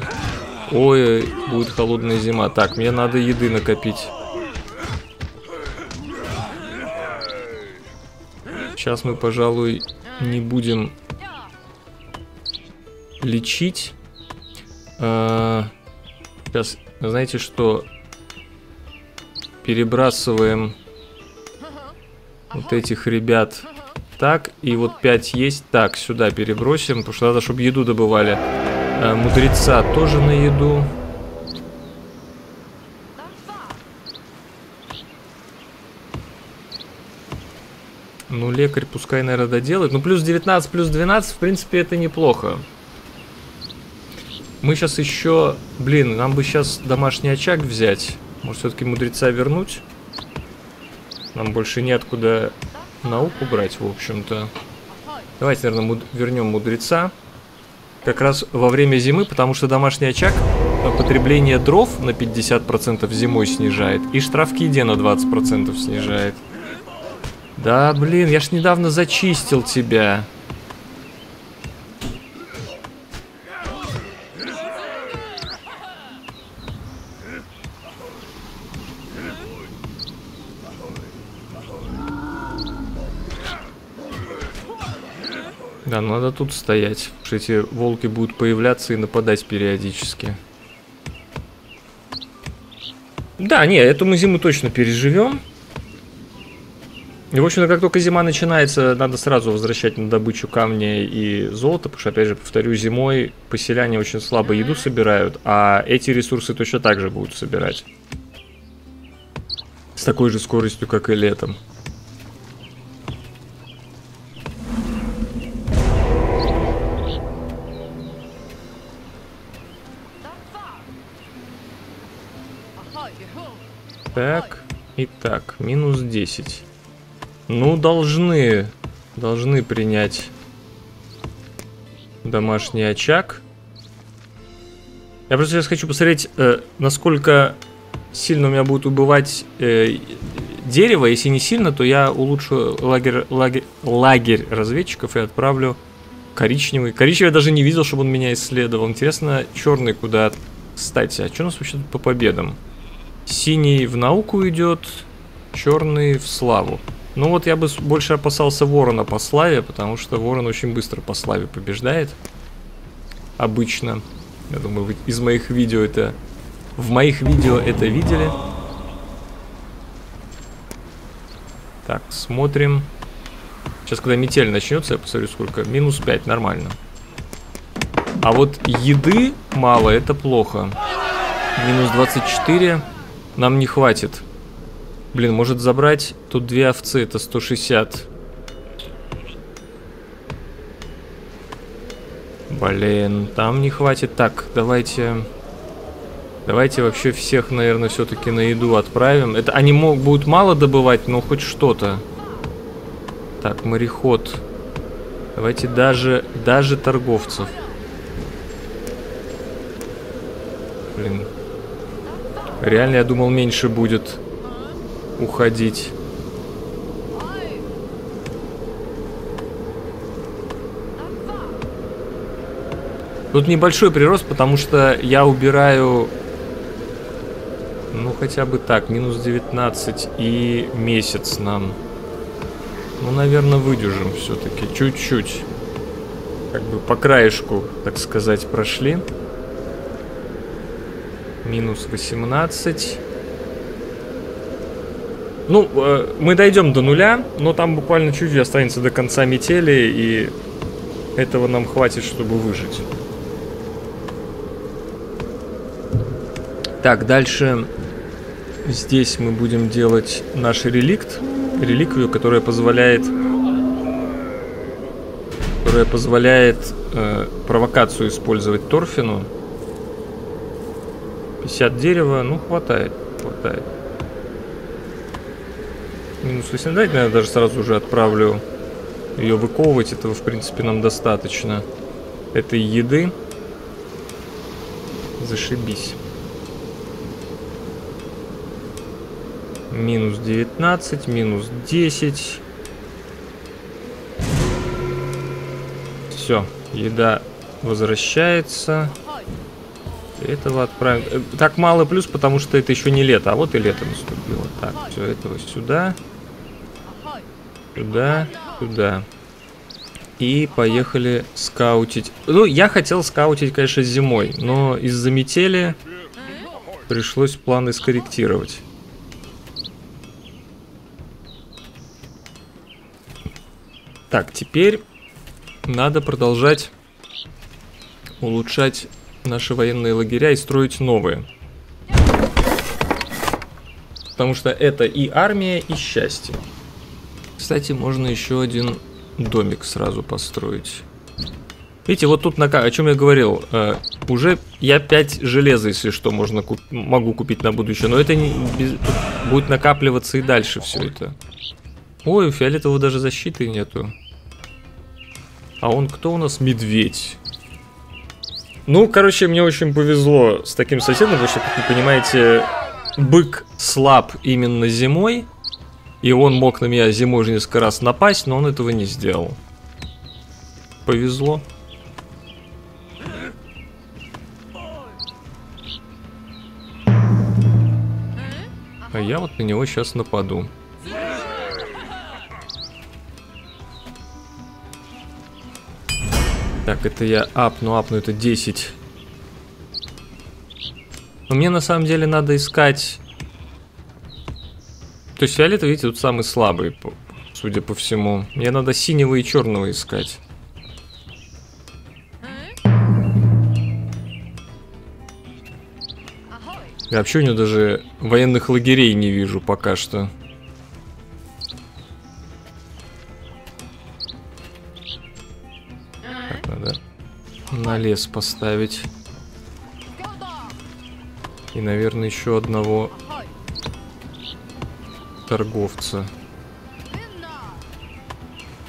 Ой, будет холодная зима. Так, мне надо еды накопить. Сейчас мы, пожалуй, не будем лечить. Сейчас, знаете что? Перебрасываем... вот этих ребят так, и вот 5 есть, так, сюда перебросим, потому что надо, чтобы еду добывали. Мудреца тоже на еду. Ну, лекарь пускай, наверное, доделает. Ну, плюс 19, плюс 12, в принципе, это неплохо. Мы сейчас еще... Блин, нам бы сейчас домашний очаг взять. Может, все-таки мудреца вернуть? Нам больше неоткуда науку брать, в общем-то. Давайте, наверное, вернем мудреца. Как раз во время зимы, потому что домашний очаг потребление дров на 50% зимой снижает. И штраф к еде на 20% снижает. Да, блин, я ж недавно зачистил тебя. Да, надо тут стоять, потому что эти волки будут появляться и нападать периодически. Да, не, эту мы зиму точно переживем. И, в общем-то, как только зима начинается, надо сразу возвращать на добычу камня и золота, потому что, опять же, повторю, зимой поселяне очень слабо еду собирают, а эти ресурсы точно так же будут собирать. С такой же скоростью, как и летом. Так, и так, минус 10. Ну, должны принять домашний очаг. Я просто сейчас хочу посмотреть, насколько сильно у меня будет убывать дерево. Если не сильно, то я улучшу лагерь разведчиков и отправлю коричневый. Коричневый я даже не видел, чтобы он меня исследовал. Интересно, черный куда? Кстати, а что у нас вообще тут по победам? Синий в науку идет, черный в славу. Ну вот я бы больше опасался Ворона по славе, потому что Ворон очень быстро по славе побеждает. Обычно. Я думаю, вы из моих видео это... В моих видео это видели. Так, смотрим. Сейчас, когда метель начнется, я посмотрю, сколько. Минус 5, нормально. А вот еды мало, это плохо. Минус 24. Нам не хватит. Блин, может забрать тут 2 овцы, это 160. Блин, там не хватит. Так, давайте вообще всех, наверное, все-таки на еду отправим. Это они будут мало добывать, но хоть что-то. Так, мореход. Давайте даже торговцев. Блин. Реально, я думал, меньше будет уходить. Тут небольшой прирост, потому что я убираю... Ну, хотя бы так, минус 19 и месяц нам. Ну, наверное, выдержим все-таки. Чуть-чуть. Как бы по краешку, так сказать, прошли. Минус 18. Ну, мы дойдем до нуля, но там буквально чуть-чуть останется до конца метели, и этого нам хватит, чтобы выжить. Так, дальше здесь мы будем делать наш реликвию, которая позволяет провокацию использовать Торфину. 50 дерева, ну, хватает. Минус 8, дайте, наверное, даже сразу же отправлю ее выковывать. Этого, в принципе, нам достаточно. Этой еды. Зашибись. Минус 19, минус 10. Все, еда возвращается. Этого отправим. Так, мало плюс, потому что это еще не лето. А вот и лето наступило. Так, все, этого сюда. Сюда. И поехали скаутить. Ну, я хотел скаутить, конечно, зимой. Но из-за метели пришлось планы скорректировать. Так, теперь надо продолжать улучшать наши военные лагеря и строить новые. Потому что это и армия, и счастье. Кстати, можно еще один домик сразу построить. Видите, вот тут, о чем я говорил, уже я 5 железа, если что, могу купить на будущее. Но это будет накапливаться и дальше все это. Ой, у фиолетового даже защиты нету. А он кто у нас? Медведь. Ну, короче, мне очень повезло с таким соседом, потому что, как вы понимаете, бык слаб именно зимой, и он мог на меня зимой уже несколько раз напасть, но он этого не сделал. Повезло. А я вот на него сейчас нападу. Так, это я апну это 10. Но мне на самом деле надо искать... То есть фиолетовый, видите, тут самый слабый, судя по всему. Мне надо синего и черного искать. Я вообще у него даже военных лагерей не вижу пока что. Так, надо на лес поставить. И, наверное, еще одного торговца.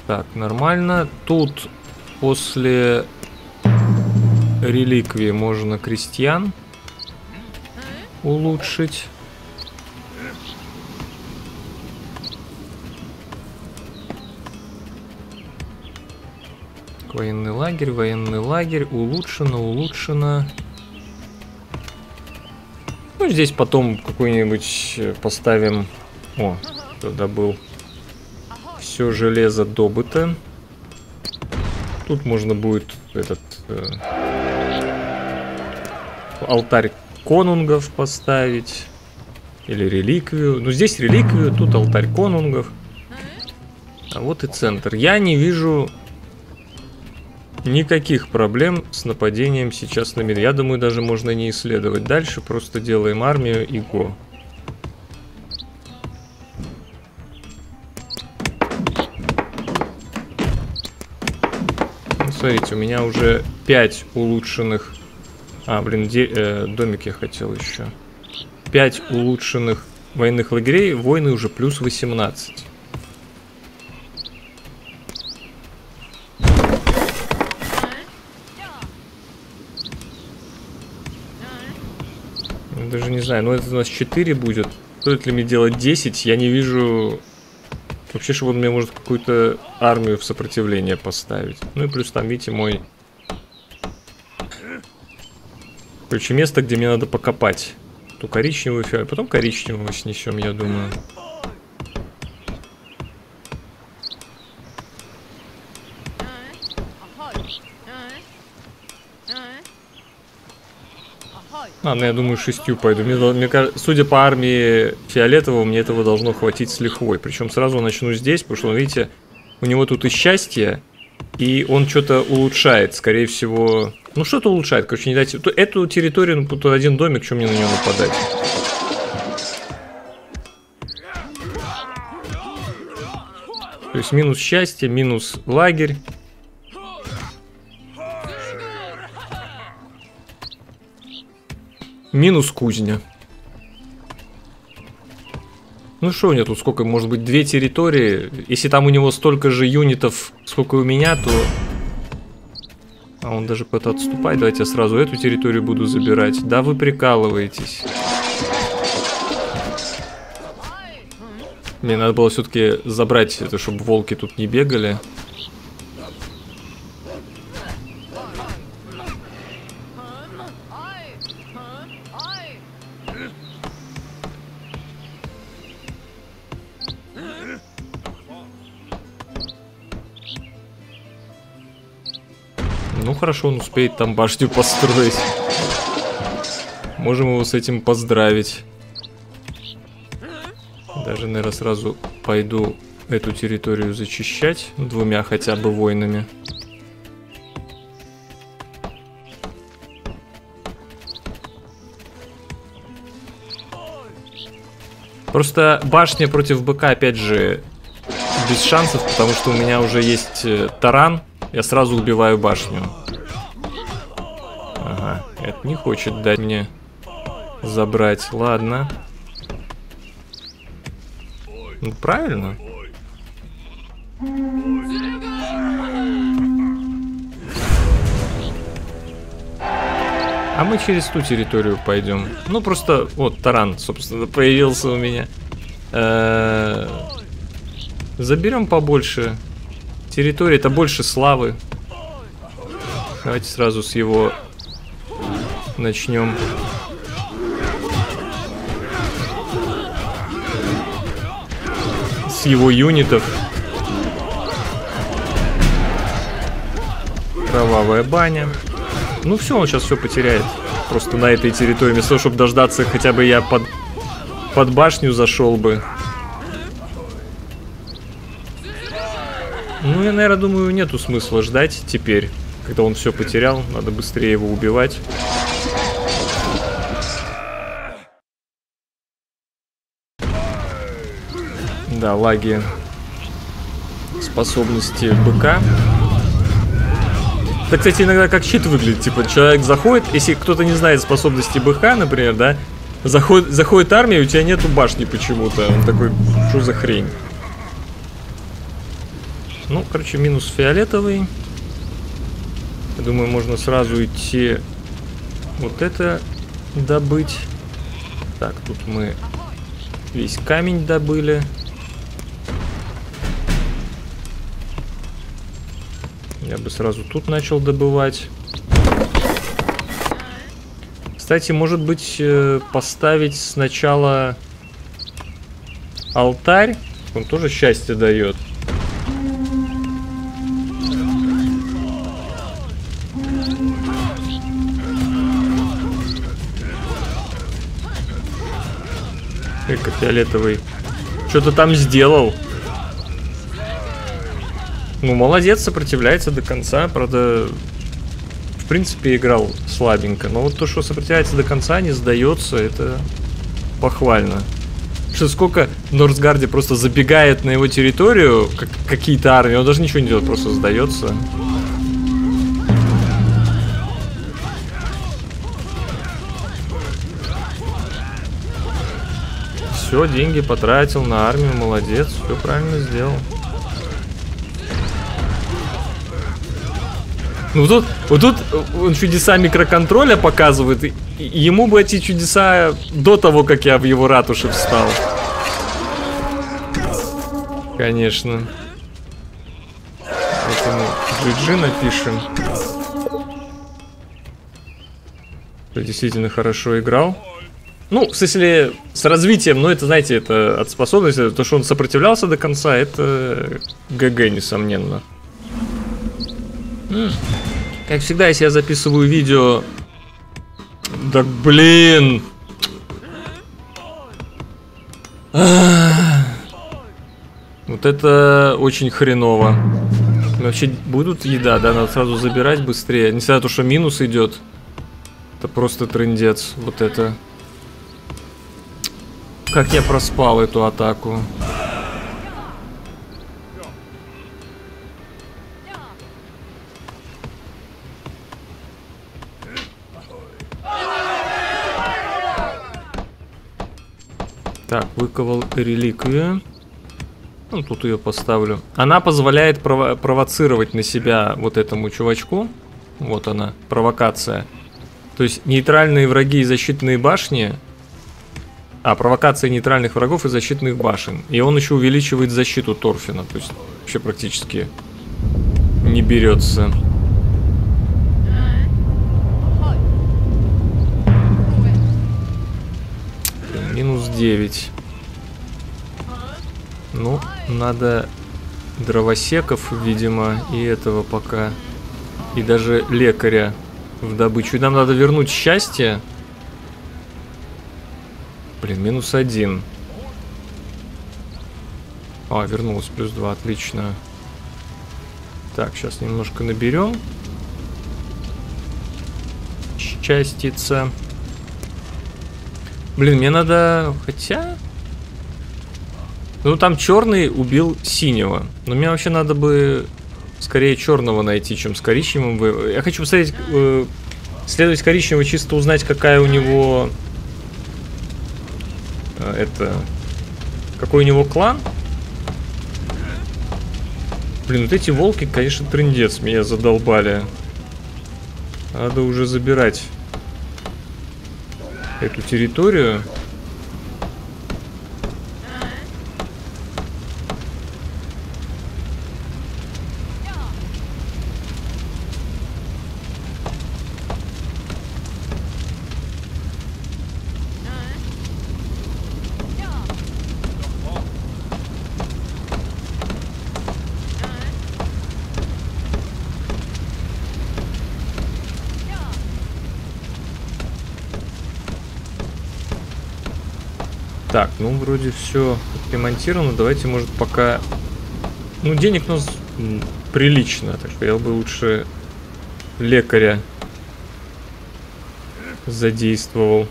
Так, нормально. Тут после реликвии можно крестьян улучшить. Военный лагерь, улучшено, улучшено. Ну, здесь потом какой-нибудь поставим... О, кто добыл. Все железо добыто. Тут можно будет этот... алтарь конунгов поставить. Или реликвию. Ну, здесь реликвию, тут алтарь конунгов. А вот и центр. Я не вижу никаких проблем с нападением сейчас на мир. Я думаю, даже можно не исследовать дальше. Просто делаем армию и го. Ну, смотрите, у меня уже 5 улучшенных... А, блин, домик я хотел еще. 5 улучшенных военных лагерей, войны уже плюс 18. Я даже не знаю, но это у нас 4 будет. Стоит ли мне делать 10? Я не вижу... Вообще, что он мне может какую-то армию в сопротивление поставить. Ну и плюс там, видите, мой... Короче, место, где мне надо покопать. Ту коричневую фиолетовую, потом коричневую снесем, я думаю. Ладно, я думаю, 6 пойду. Мне кажется, судя по армии фиолетового, мне этого должно хватить с лихвой. Причем сразу начну здесь, потому что, видите, у него тут и счастье, и он что-то улучшает, скорее всего... Ну, что-то улучшает, короче, не дайте... Эту территорию, ну, тут один домик, что мне на него нападать? То есть минус счастье, минус лагерь. Минус кузня. Ну, что у него тут сколько? Может быть, 2 территории? Если там у него столько же юнитов, сколько у меня, то... А он даже куда-то отступает. Давайте я сразу эту территорию буду забирать. Да вы прикалываетесь. Мне надо было все-таки забрать это, чтобы волки тут не бегали. Хорошо, он успеет там башню построить. Можем его с этим поздравить. Даже, наверное, сразу пойду эту территорию зачищать. 2 хотя бы воинами. Просто башня против БК, опять же, без шансов, потому что у меня уже есть таран. Я сразу убиваю башню. Ага, это не хочет дать мне забрать. Ладно. Ну, правильно. А мы через ту территорию пойдем. Ну, просто... Вот, таран, собственно, появился у меня. Заберем побольше территории. Это больше славы. Давайте сразу с его... Начнем. С его юнитов. Кровавая баня. Ну все, он сейчас все потеряет. Просто на этой территории. Вместо того, чтобы дождаться, хотя бы я под башню зашел бы. Ну, я, наверное, думаю, нету смысла ждать теперь. Когда он все потерял, надо быстрее его убивать. Да, лаги способности БК. Так, кстати, иногда как щит выглядит. Типа, человек заходит, если кто-то не знает способности БК, например, да, заходит армия, у тебя нету башни почему-то. Он такой, что за хрень? Ну, короче, минус фиолетовый. Я думаю, можно сразу идти вот это добыть. Так, тут мы весь камень добыли. Я бы сразу тут начал добывать. Кстати, может быть, поставить сначала алтарь. Он тоже счастье дает. Эко, фиолетовый. Что-то там сделал. Ну, молодец, сопротивляется до конца. Правда, в принципе, играл слабенько. Но вот то, что сопротивляется до конца, не сдается, это похвально. Что сколько в Норсгарде просто забегает на его территорию, как какие-то армии, он даже ничего не делает, просто сдается. Все, деньги потратил на армию, молодец, все правильно сделал. Ну вот тут он чудеса микроконтроля показывает, и ему бы эти чудеса до того, как я в его ратуше встал. Конечно. Поэтому GG напишем. Ты действительно хорошо играл. Ну, в смысле, с развитием, но это, знаете, это от способности, то, что он сопротивлялся до конца, это ГГ, несомненно. Как всегда, если я записываю видео... Да блин! Вот это очень хреново. Вообще, будут еда, да, надо сразу забирать быстрее. Несмотря на то, что минус идет, это просто трындец, вот это... Как я проспал эту атаку. Так, выковал реликвию. Ну, тут ее поставлю. Она позволяет провоцировать на себя вот этому чувачку. Вот она, провокация. То есть нейтральные враги и защитные башни... А, провокация нейтральных врагов и защитных башен. И он еще увеличивает защиту Торфина. То есть вообще практически не берется. Минус 9. Ну, надо дровосеков, видимо, и этого пока. И даже лекаря в добычу. И нам надо вернуть счастье. Блин, минус 1. А, вернулось, плюс 2, отлично. Так, сейчас немножко наберем. Частица. Блин, мне надо... Хотя... Ну, там черный убил синего. Но мне вообще надо бы скорее черного найти, чем с коричневым. Я хочу посмотреть... Следовать коричневого, чисто узнать, какая у него... Это... Какой у него клан? Блин, вот эти волки, конечно, трындец. Меня задолбали. Надо уже забирать эту территорию. Так, ну вроде все отремонтировано. Давайте, может, пока... Ну, денег у нас прилично. Так что я бы лучше лекаря задействовал.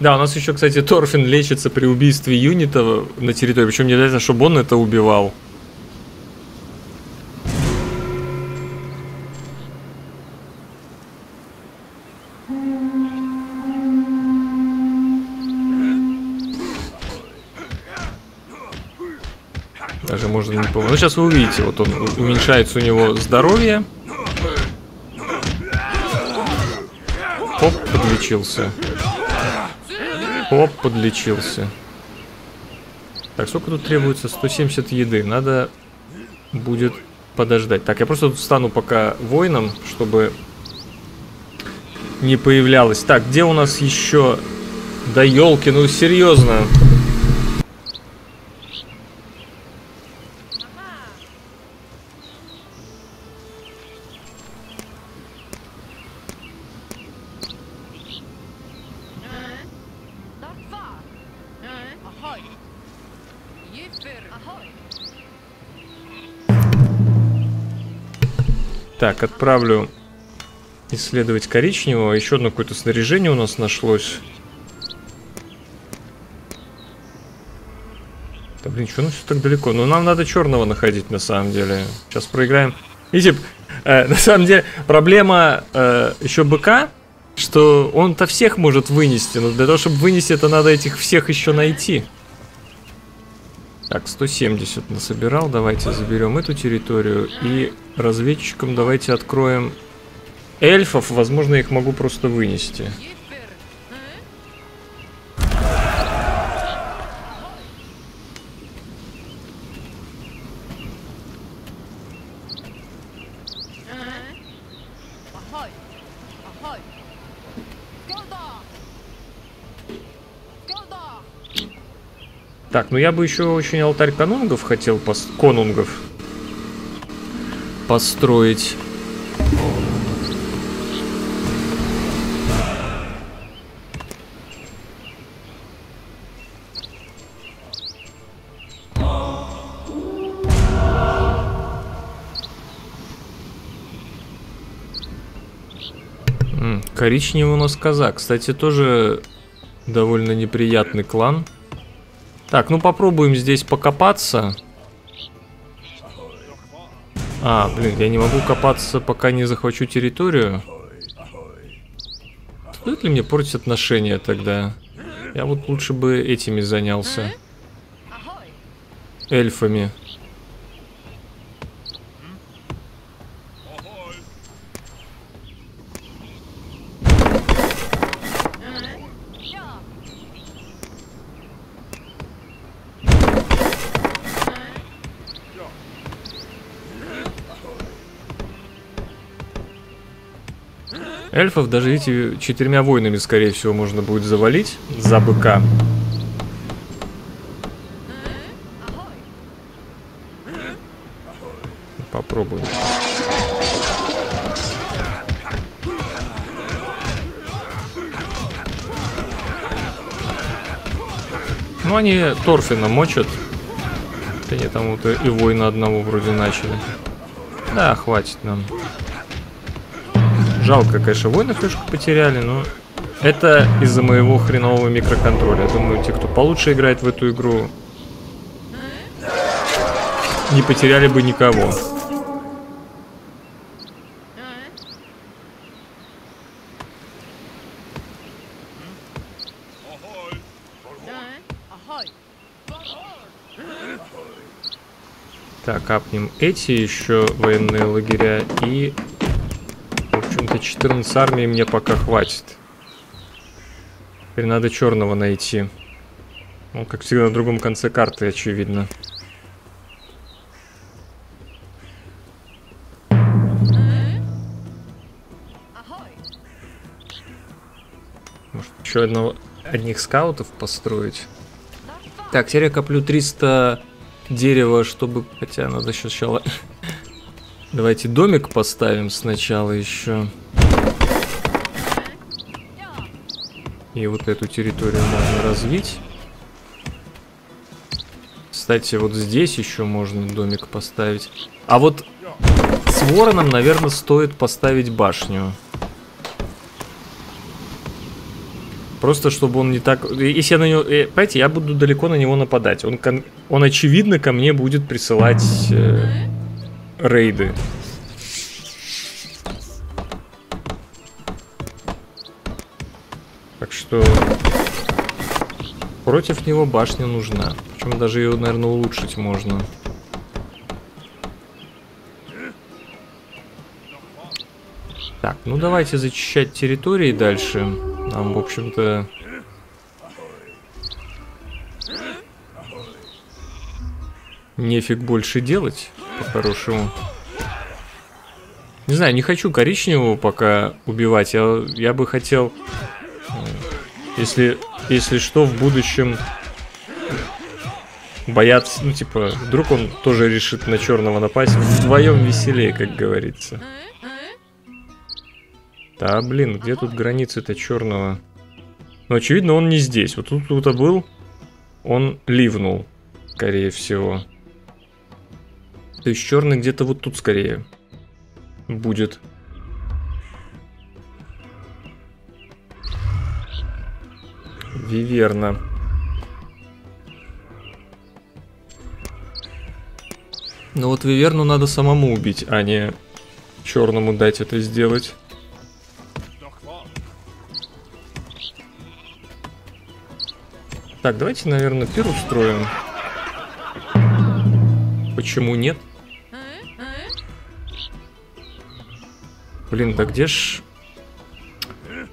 Да, у нас еще, кстати, Торфин лечится при убийстве юнита на территории. Причем не обязательно, чтобы он это убивал. Даже можно не помню. Ну, сейчас вы увидите, вот он уменьшается у него здоровье. Оп, подлечился. Оп, подлечился. Так, сколько тут требуется? 170 еды. Надо будет подождать. Так, я просто тут встану пока воином, чтобы не появлялось. Так, где у нас еще... Да елки, ну серьезно. Так, отправлю исследовать коричневого. Еще одно какое-то снаряжение у нас нашлось. Да блин, что оно все так далеко? Ну, нам надо черного находить, на самом деле. Сейчас проиграем. Видите, на самом деле, проблема еще быка, что он-то всех может вынести. Но для того, чтобы вынести, это надо этих всех еще найти. Так, 170 насобирал. Давайте заберем эту территорию. И разведчикам давайте откроем эльфов. Возможно, я их могу просто вынести. Так, ну я бы еще очень алтарь конунгов хотел построить. Коричневый у нас казак. Кстати, тоже довольно неприятный клан. Так, ну попробуем здесь покопаться. А, блин, я не могу копаться, пока не захвачу территорию. Стоит ли мне портить отношения тогда? Я вот лучше бы этими занялся. Эльфами. Эльфов даже, видите, 4 воинами, скорее всего, можно будет завалить за быка. Попробуем. Ну, они Торфина мочат. Да нет, там вот и воина одного вроде начали. Да, хватит нам. Жалко, конечно, воинов немножко потеряли, но это из-за моего хренового микроконтроля. Я думаю, те, кто получше играет в эту игру, не потеряли бы никого. Так, апнем эти еще военные лагеря и... 14 армии мне пока хватит. Теперь надо черного найти. Он, как всегда, на другом конце карты, очевидно. Может, еще одних скаутов построить? Так, теперь я коплю 300 дерева, чтобы... Хотя надо еще сначала... Давайте домик поставим сначала еще. И вот эту территорию можно развить. Кстати, вот здесь еще можно домик поставить. А вот с вороном, наверное, стоит поставить башню. Просто чтобы он не так... Если я на него... Понимаете, я буду далеко на него нападать. Он очевидно, ко мне будет присылать рейды. Так что... Против него башня нужна. Причем даже ее, наверное, улучшить можно. Так, ну давайте зачищать территории дальше. Нам, в общем-то... нефиг больше делать, по-хорошему. Не знаю, не хочу коричневого пока убивать. Я бы хотел... Если что, в будущем... Бояться... Ну, типа, вдруг он тоже решит на черного напасть. Вдвоем веселее, как говорится. Да, блин, где тут границы-то черного? Ну, очевидно, он не здесь. Вот тут кто-то был, он ливнул, скорее всего. То есть черный где-то вот тут скорее будет. Виверна. Ну вот виверну надо самому убить, а не черному дать это сделать. Так, давайте, наверное, пир устроим. Почему нет? Блин, да где ж...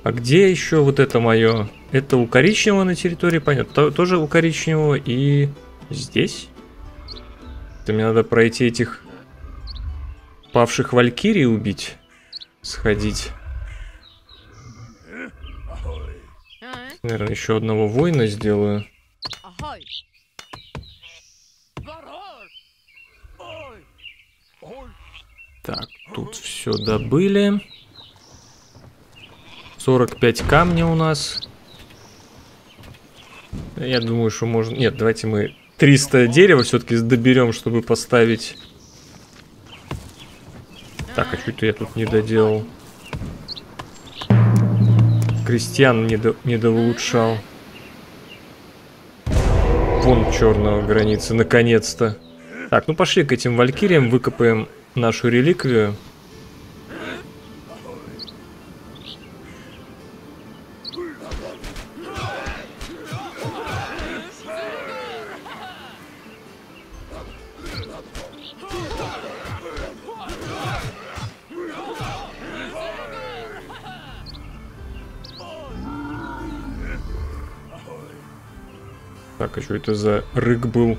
А где еще вот это мое? Это у коричневого на территории, понятно. Тоже у коричневого и здесь. Это мне надо пройти этих павших валькирий убить. Сходить. Наверное, еще одного воина сделаю. Так, тут все добыли. 45 камня у нас. Я думаю, что можно... Нет, давайте мы 300 дерева все-таки доберем, чтобы поставить... Так, а что-то я тут не доделал. Крестьян недоулучшал. Вон черного границы, наконец-то. Так, ну пошли к этим валькириям, выкопаем нашу реликвию. Так, а что это за рык был?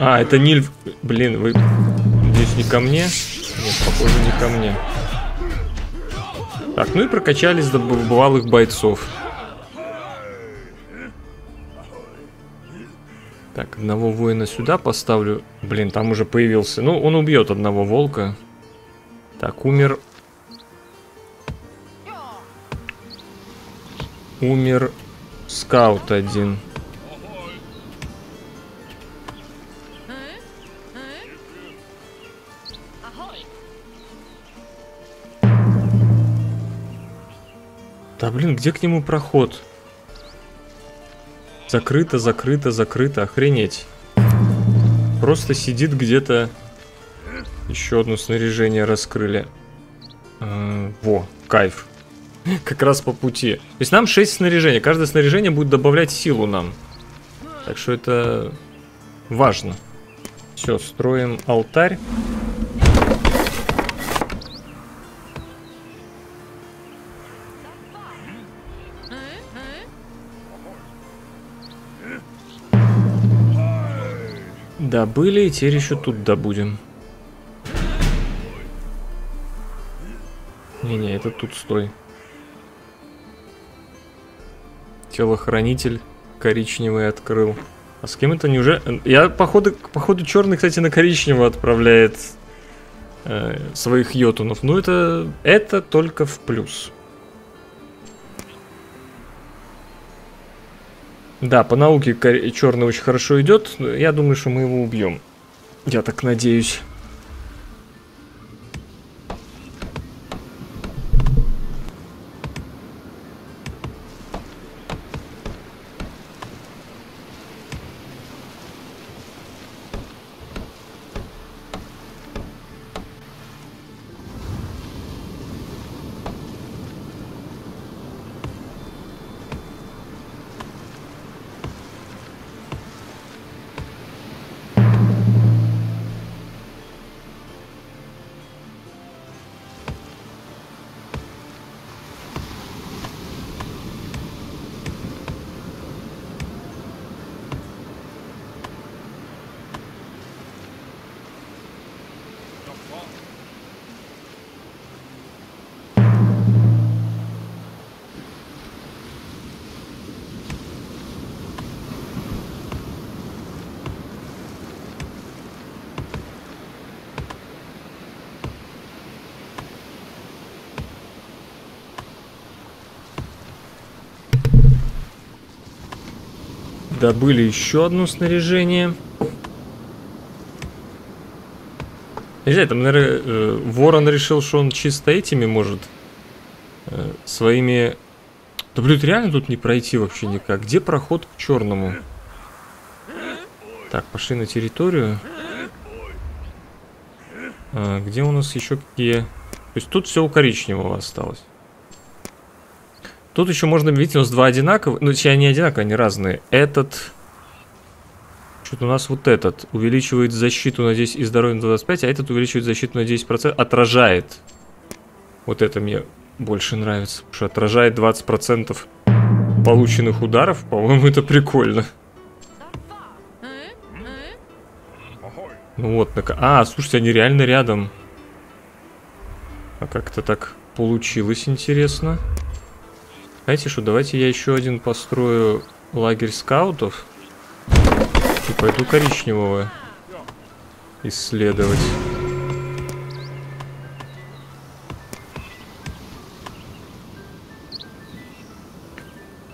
А, это Нильф... Блин, вы... Здесь не ко мне? Нет, похоже, не ко мне. Так, ну и прокачались до бывалых бойцов. Так, одного воина сюда поставлю. Блин, там уже появился. Ну, он убьет одного волка. Так, умер... Умер... Скаут один. Да блин, где к нему проход? Закрыто, закрыто, закрыто. Охренеть. Просто сидит где-то. Еще одно снаряжение раскрыли. Во, кайф. Как раз по пути. То есть нам 6 снаряжений. Каждое снаряжение будет добавлять силу нам. Так что это важно. Все, строим алтарь. Добыли, и теперь еще тут добудем. Не-не, это тут стой. Телохранитель коричневый открыл. А с кем это неужели? Я, походу черный, кстати, на коричневый отправляет своих йотунов. Ну, это только в плюс. Да, по науке черный очень хорошо идет. Я думаю, что мы его убьем. Я так надеюсь. Добыли еще одно снаряжение. Не знаю, там, наверное, Ворон решил, что он чисто этими может своими... Да, блин, реально тут не пройти вообще никак. Где проход к черному? Так, пошли на территорию. А, где у нас еще какие... То есть тут все у коричневого осталось. Тут еще можно, видите, у нас два одинаковых. Ну, точнее, они одинаковые, они разные. Этот... Что-то у нас вот этот увеличивает защиту на 10 и здоровье на 25, а этот увеличивает защиту на 10%. Отражает. Вот это мне больше нравится. Потому что отражает 20% полученных ударов. По-моему, это прикольно. Ну вот, а, слушайте, они реально рядом. А как-то так получилось интересно. Знаете что, давайте я еще один построю лагерь скаутов и пойду коричневого исследовать.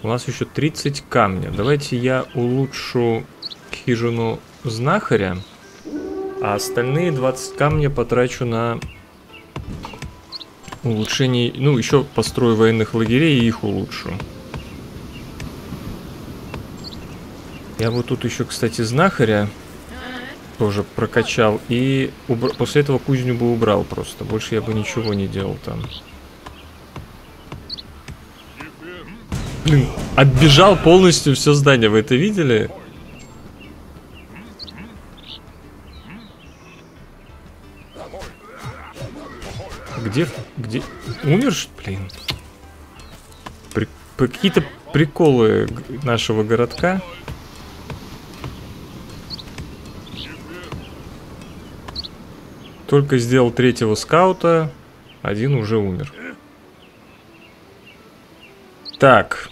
У нас еще 30 камня. Давайте я улучшу хижину знахаря, а остальные 20 камня потрачу на... улучшений, ну еще построю военных лагерей и их улучшу. Я вот тут еще, кстати, знахаря тоже прокачал и после этого кузню бы убрал просто. Больше я бы ничего не делал там. Блин, оббежал полностью все здание, вы это видели? Где? Умер, блин. Какие-то приколы нашего городка. Только сделал третьего скаута. Один уже умер. Так.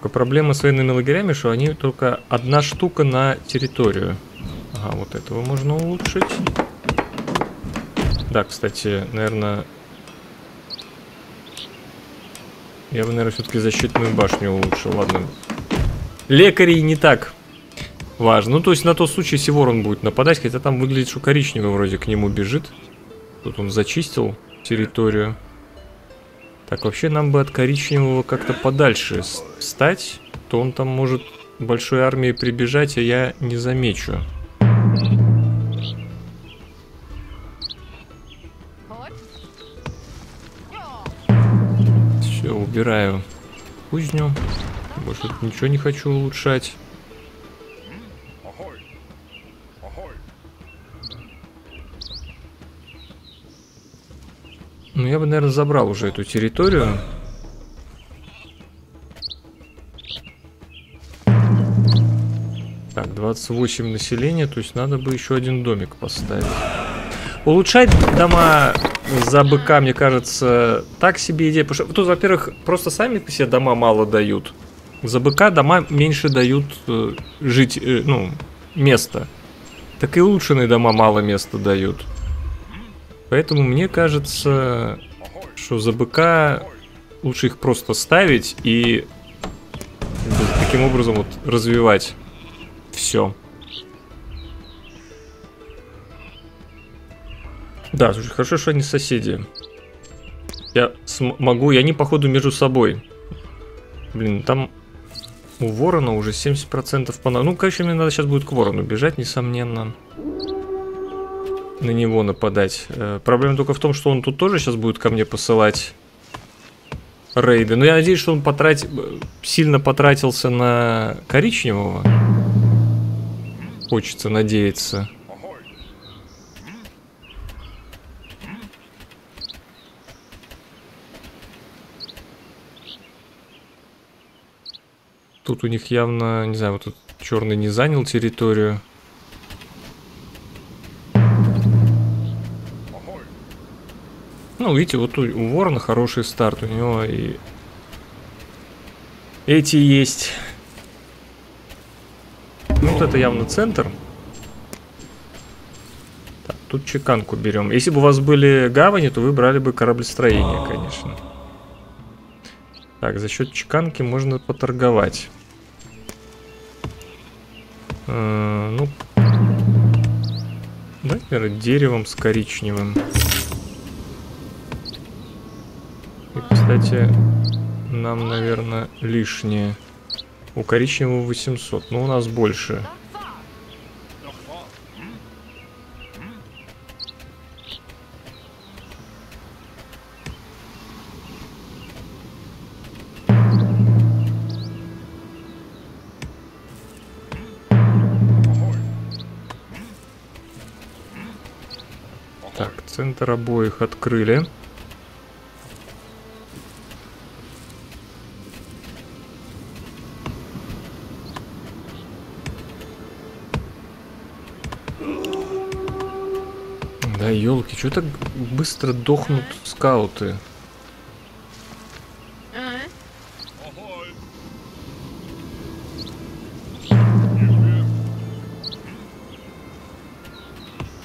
Только проблема с военными лагерями, что они только одна штука на территорию. Ага, вот этого можно улучшить. Да, кстати, наверное, я бы, наверное, все-таки защитную башню улучшил. Ладно. Лекарей не так важно. Ну, то есть на тот случай, если ворон будет нападать, хотя там выглядит, что коричневый вроде к нему бежит. Тут он зачистил территорию. Так, вообще нам бы от коричневого как-то подальше стать, то он там может большой армией прибежать, а я не замечу. Убираю кузню. Больше ничего не хочу улучшать. Ну, я бы, наверное, забрал уже эту территорию. Так, 28 населения, то есть надо бы еще один домик поставить. Улучшать дома за БК, мне кажется, так себе идея. Потому что тут, во-первых, просто сами по себе дома мало дают. За БК дома меньше дают жить, ну, места. Так и улучшенные дома мало места дают. Поэтому мне кажется, что за БК лучше их просто ставить и таким образом вот развивать все. Да, слушай, хорошо, что они соседи. Я могу, и они походу между собой. Блин, там у Ворона уже 70% по... Ну, короче, мне надо сейчас будет к Ворону бежать, несомненно. На него нападать. Проблема только в том, что он тут тоже сейчас будет ко мне посылать рейды. Но я надеюсь, что он сильно потратился на коричневого. Хочется надеяться. Тут у них явно, не знаю, вот тут черный не занял территорию. Ну, видите, вот у Ворона хороший старт, у него и эти есть. Ну, вот это явно центр. Так, тут чеканку берем. Если бы у вас были гавани, то вы брали бы кораблестроение, конечно. Так, за счет чеканки можно поторговать. Ну, например, деревом с коричневым. И, кстати, нам, наверное, лишнее. У коричневого 800, но у нас больше. Центр обоих открыли. Да, елки, что так быстро дохнут скауты?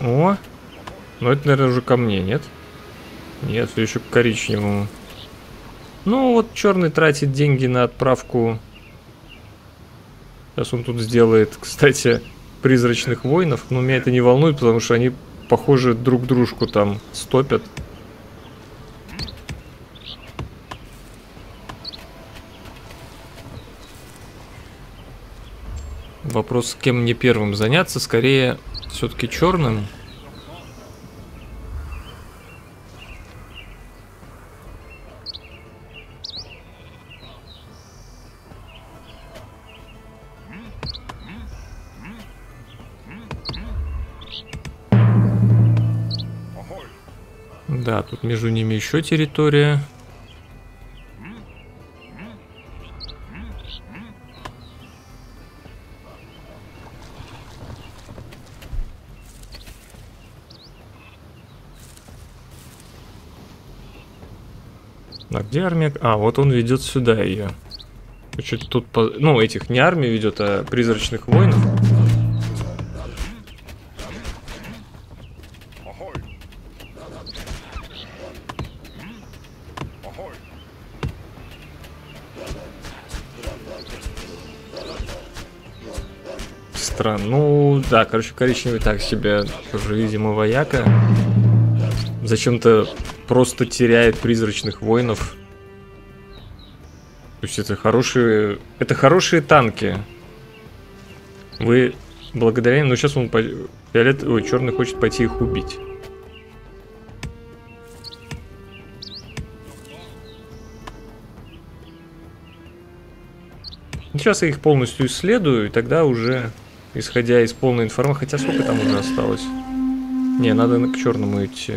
О! Но это, наверное, уже ко мне, нет? Нет, все еще к коричневому. Ну, вот черный тратит деньги на отправку. Сейчас он тут сделает, кстати, призрачных воинов. Но меня это не волнует, потому что они, похоже, друг дружку там стопят. Вопрос, с кем мне первым заняться. Скорее, все-таки черным. Да, тут между ними еще территория. А где армия? А, вот он ведет сюда ее. Чуть тут, ну, этих не армия ведет, а призрачных воинов. Ну, да, короче, коричневый так себе тоже, видимо, вояка. Зачем-то просто теряет призрачных воинов. То есть это хорошие танки. Вы благодаря им... Но сейчас он... Ой, черный хочет пойти их убить. Сейчас я их полностью исследую, и тогда уже... Исходя из полной информации, хотя сколько там уже осталось? Не, надо к черному идти.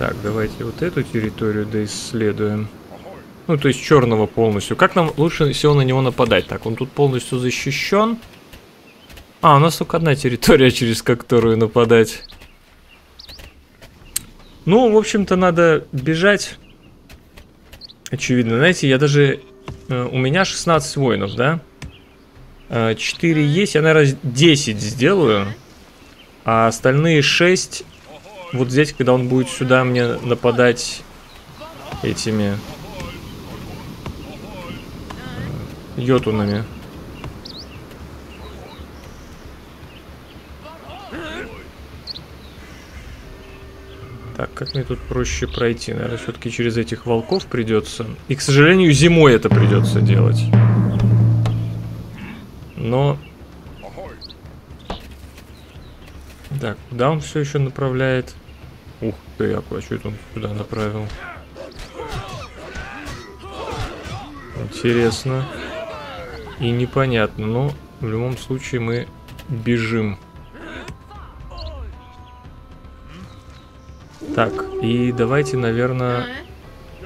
Так, давайте вот эту территорию доисследуем. Ну, то есть черного полностью. Как нам лучше всего на него нападать? Так, он тут полностью защищен. А, у нас только одна территория, через которую нападать. Ну, в общем-то, надо бежать. Очевидно. Знаете, я даже... у меня 16 воинов, да? 4 есть. Я, наверное, 10 сделаю. А остальные 6... Вот здесь, когда он будет сюда мне нападать этими... йотунами. Так, как мне тут проще пройти? Наверное, все-таки через этих волков придется. И, к сожалению, зимой это придется делать. Но... Так, куда он все еще направляет? Ух ты, я плачу, он сюда направил. Интересно. И непонятно, но в любом случае мы бежим. Так, и давайте, наверное,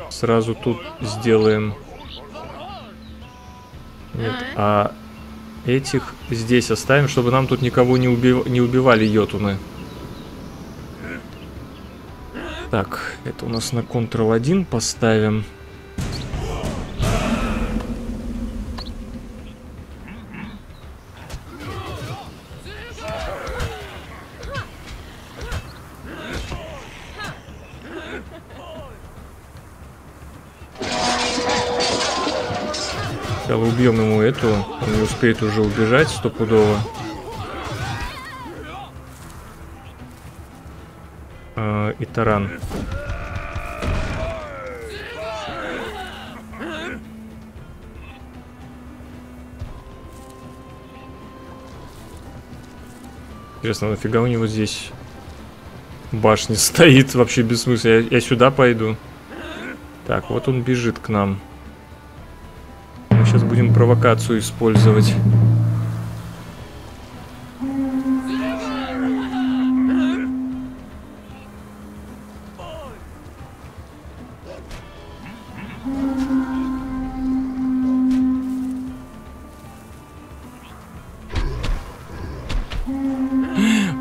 сразу тут сделаем... Нет, а этих здесь оставим, чтобы нам тут никого не убивали йотуны. Так, это у нас на Ctrl-1 поставим. Убьем ему эту, он не успеет уже убежать стопудово. И таран. Интересно, нафига у него здесь башня стоит? Вообще бессмысленно. Я сюда пойду. Так, вот он бежит к нам. Сейчас будем провокацию использовать.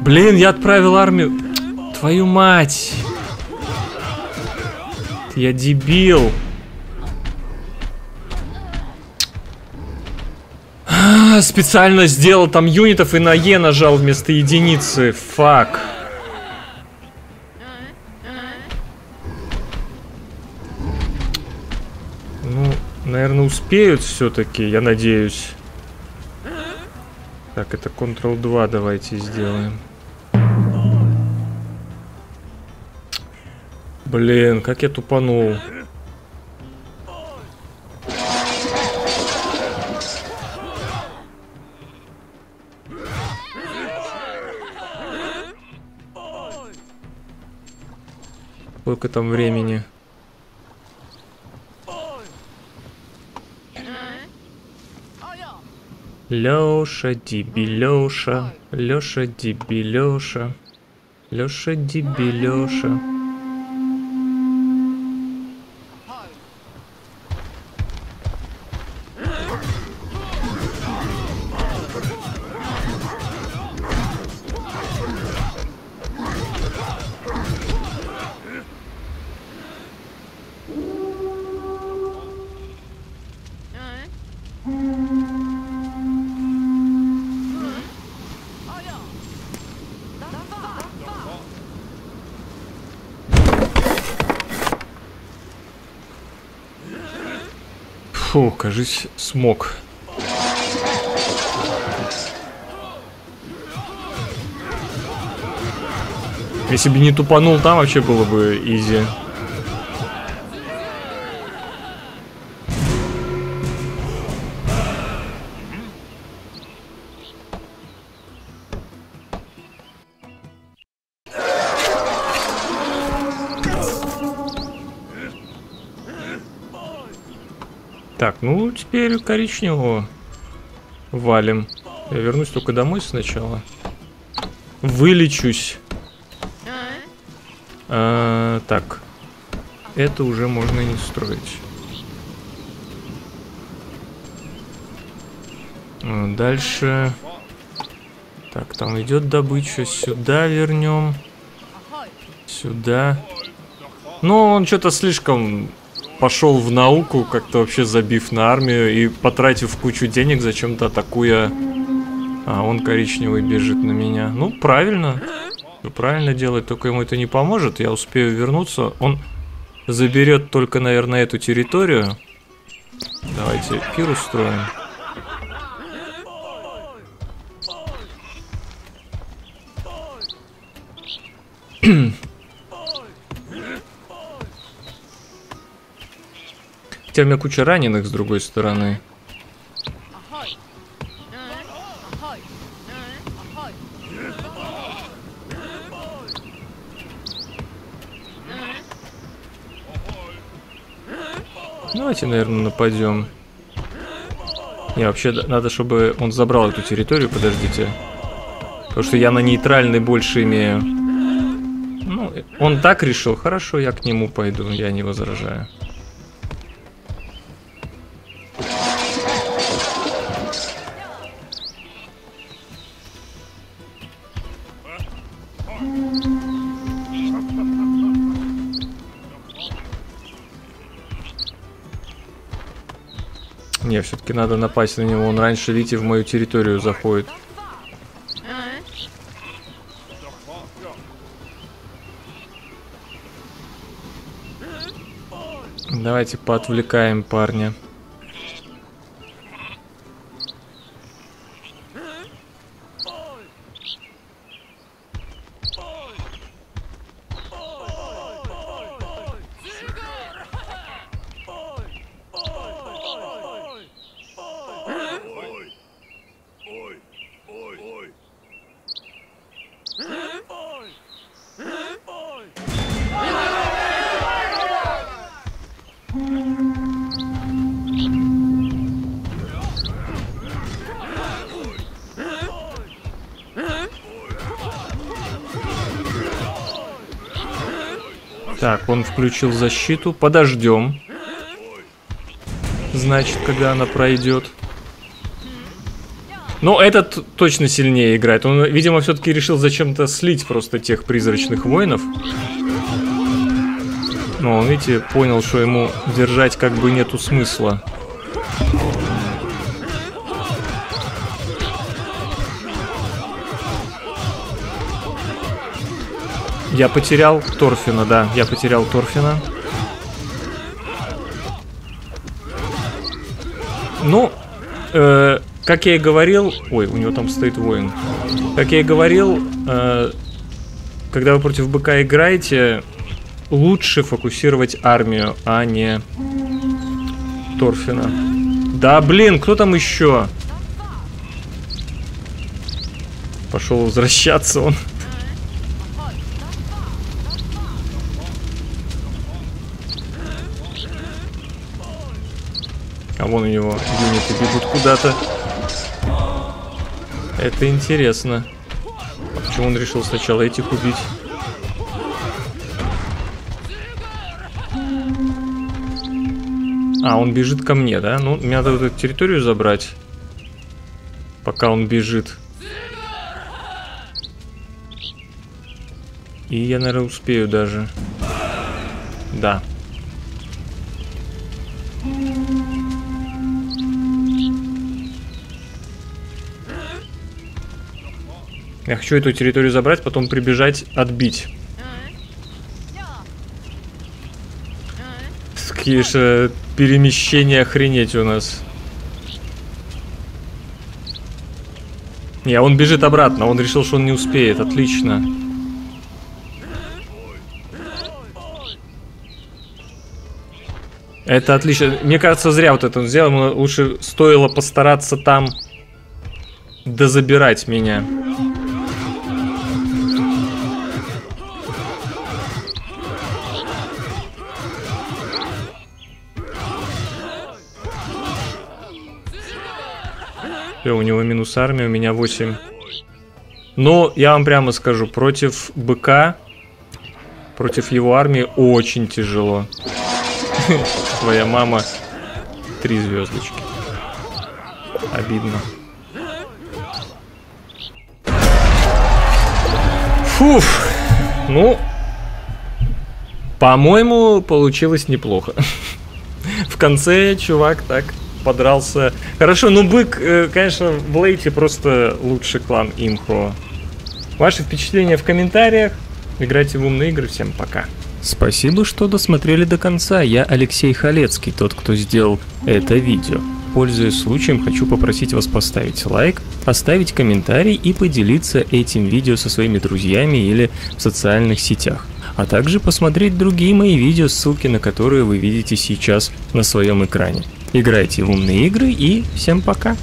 Блин, я отправил армию. Твою мать. Я дебил. Специально сделал там юнитов и на Е нажал вместо единицы. Фак. Ну, наверное, успеют все-таки, я надеюсь. Так, это Ctrl-2 давайте сделаем. Блин, как я тупанул. Сколько там времени? Лёша, дебилёша, Лёша, дебилёша, Лёша, дебилёша. Фу, кажись, смог. Если бы не тупанул, там вообще было бы изи. Так, ну теперь коричневого валим. Я вернусь только домой сначала. Вылечусь. Так. Это уже можно не строить. Дальше. Так, там идет добыча. Сюда вернем. Сюда. Но он что-то слишком пошел в науку, как-то вообще забив на армию и потратив кучу денег, зачем-то атакуя... А, он коричневый бежит на меня. Ну, правильно. Правильно делает, только ему это не поможет. Я успею вернуться. Он заберет только, наверное, эту территорию. Давайте пир устроим. Хотя у меня куча раненых с другой стороны. Давайте, наверное, нападем. Не, вообще надо, чтобы он забрал эту территорию, подождите. Потому что я на нейтральной больше имею. Ну, он так решил, хорошо, я к нему пойду, я не возражаю. Не, все-таки надо напасть на него. Он раньше, видите, в мою территорию заходит. Давайте поотвлекаем парня. Так, он включил защиту. Подождем. Значит, когда она пройдет. Но этот точно сильнее играет. Он, видимо, все-таки решил зачем-то слить просто тех призрачных воинов. Но он, видите, понял, что ему держать как бы нету смысла. Я потерял Торфина, да, я потерял Торфина. Ну, как я и говорил... Ой, у него там стоит воин. Как я и говорил, когда вы против БК играете, лучше фокусировать армию, а не Торфина. Да, блин, кто там еще? Пошел возвращаться он. А вон у него юниты бегут куда-то. Это интересно. А почему он решил сначала этих убить? А, он бежит ко мне, да? Ну, мне надо вот эту территорию забрать. Пока он бежит. И я, наверное, успею даже. Да. Я хочу эту территорию забрать, потом прибежать, отбить. Такие же перемещения, охренеть у нас. Не, он бежит обратно, он решил, что он не успеет, отлично. Это отлично. Мне кажется, зря вот это он сделал, ему лучше стоило постараться там дозабирать меня. Все, у него минус армия, у меня 8. Но я вам прямо скажу, против БК, против его армии очень тяжело. Твоя мама 3 звездочки. Обидно. Фуф, ну, по-моему, получилось неплохо. В конце чувак так подрался. Хорошо, ну бык, конечно, в лейте просто лучший клан имхо. Ваши впечатления в комментариях. Играйте в умные игры. Всем пока. Спасибо, что досмотрели до конца. Я Алексей Халецкий, тот, кто сделал это видео. Пользуясь случаем, хочу попросить вас поставить лайк, оставить комментарий и поделиться этим видео со своими друзьями или в социальных сетях. А также посмотреть другие мои видео, ссылки на которые вы видите сейчас на своем экране. Играйте в умные игры и всем пока!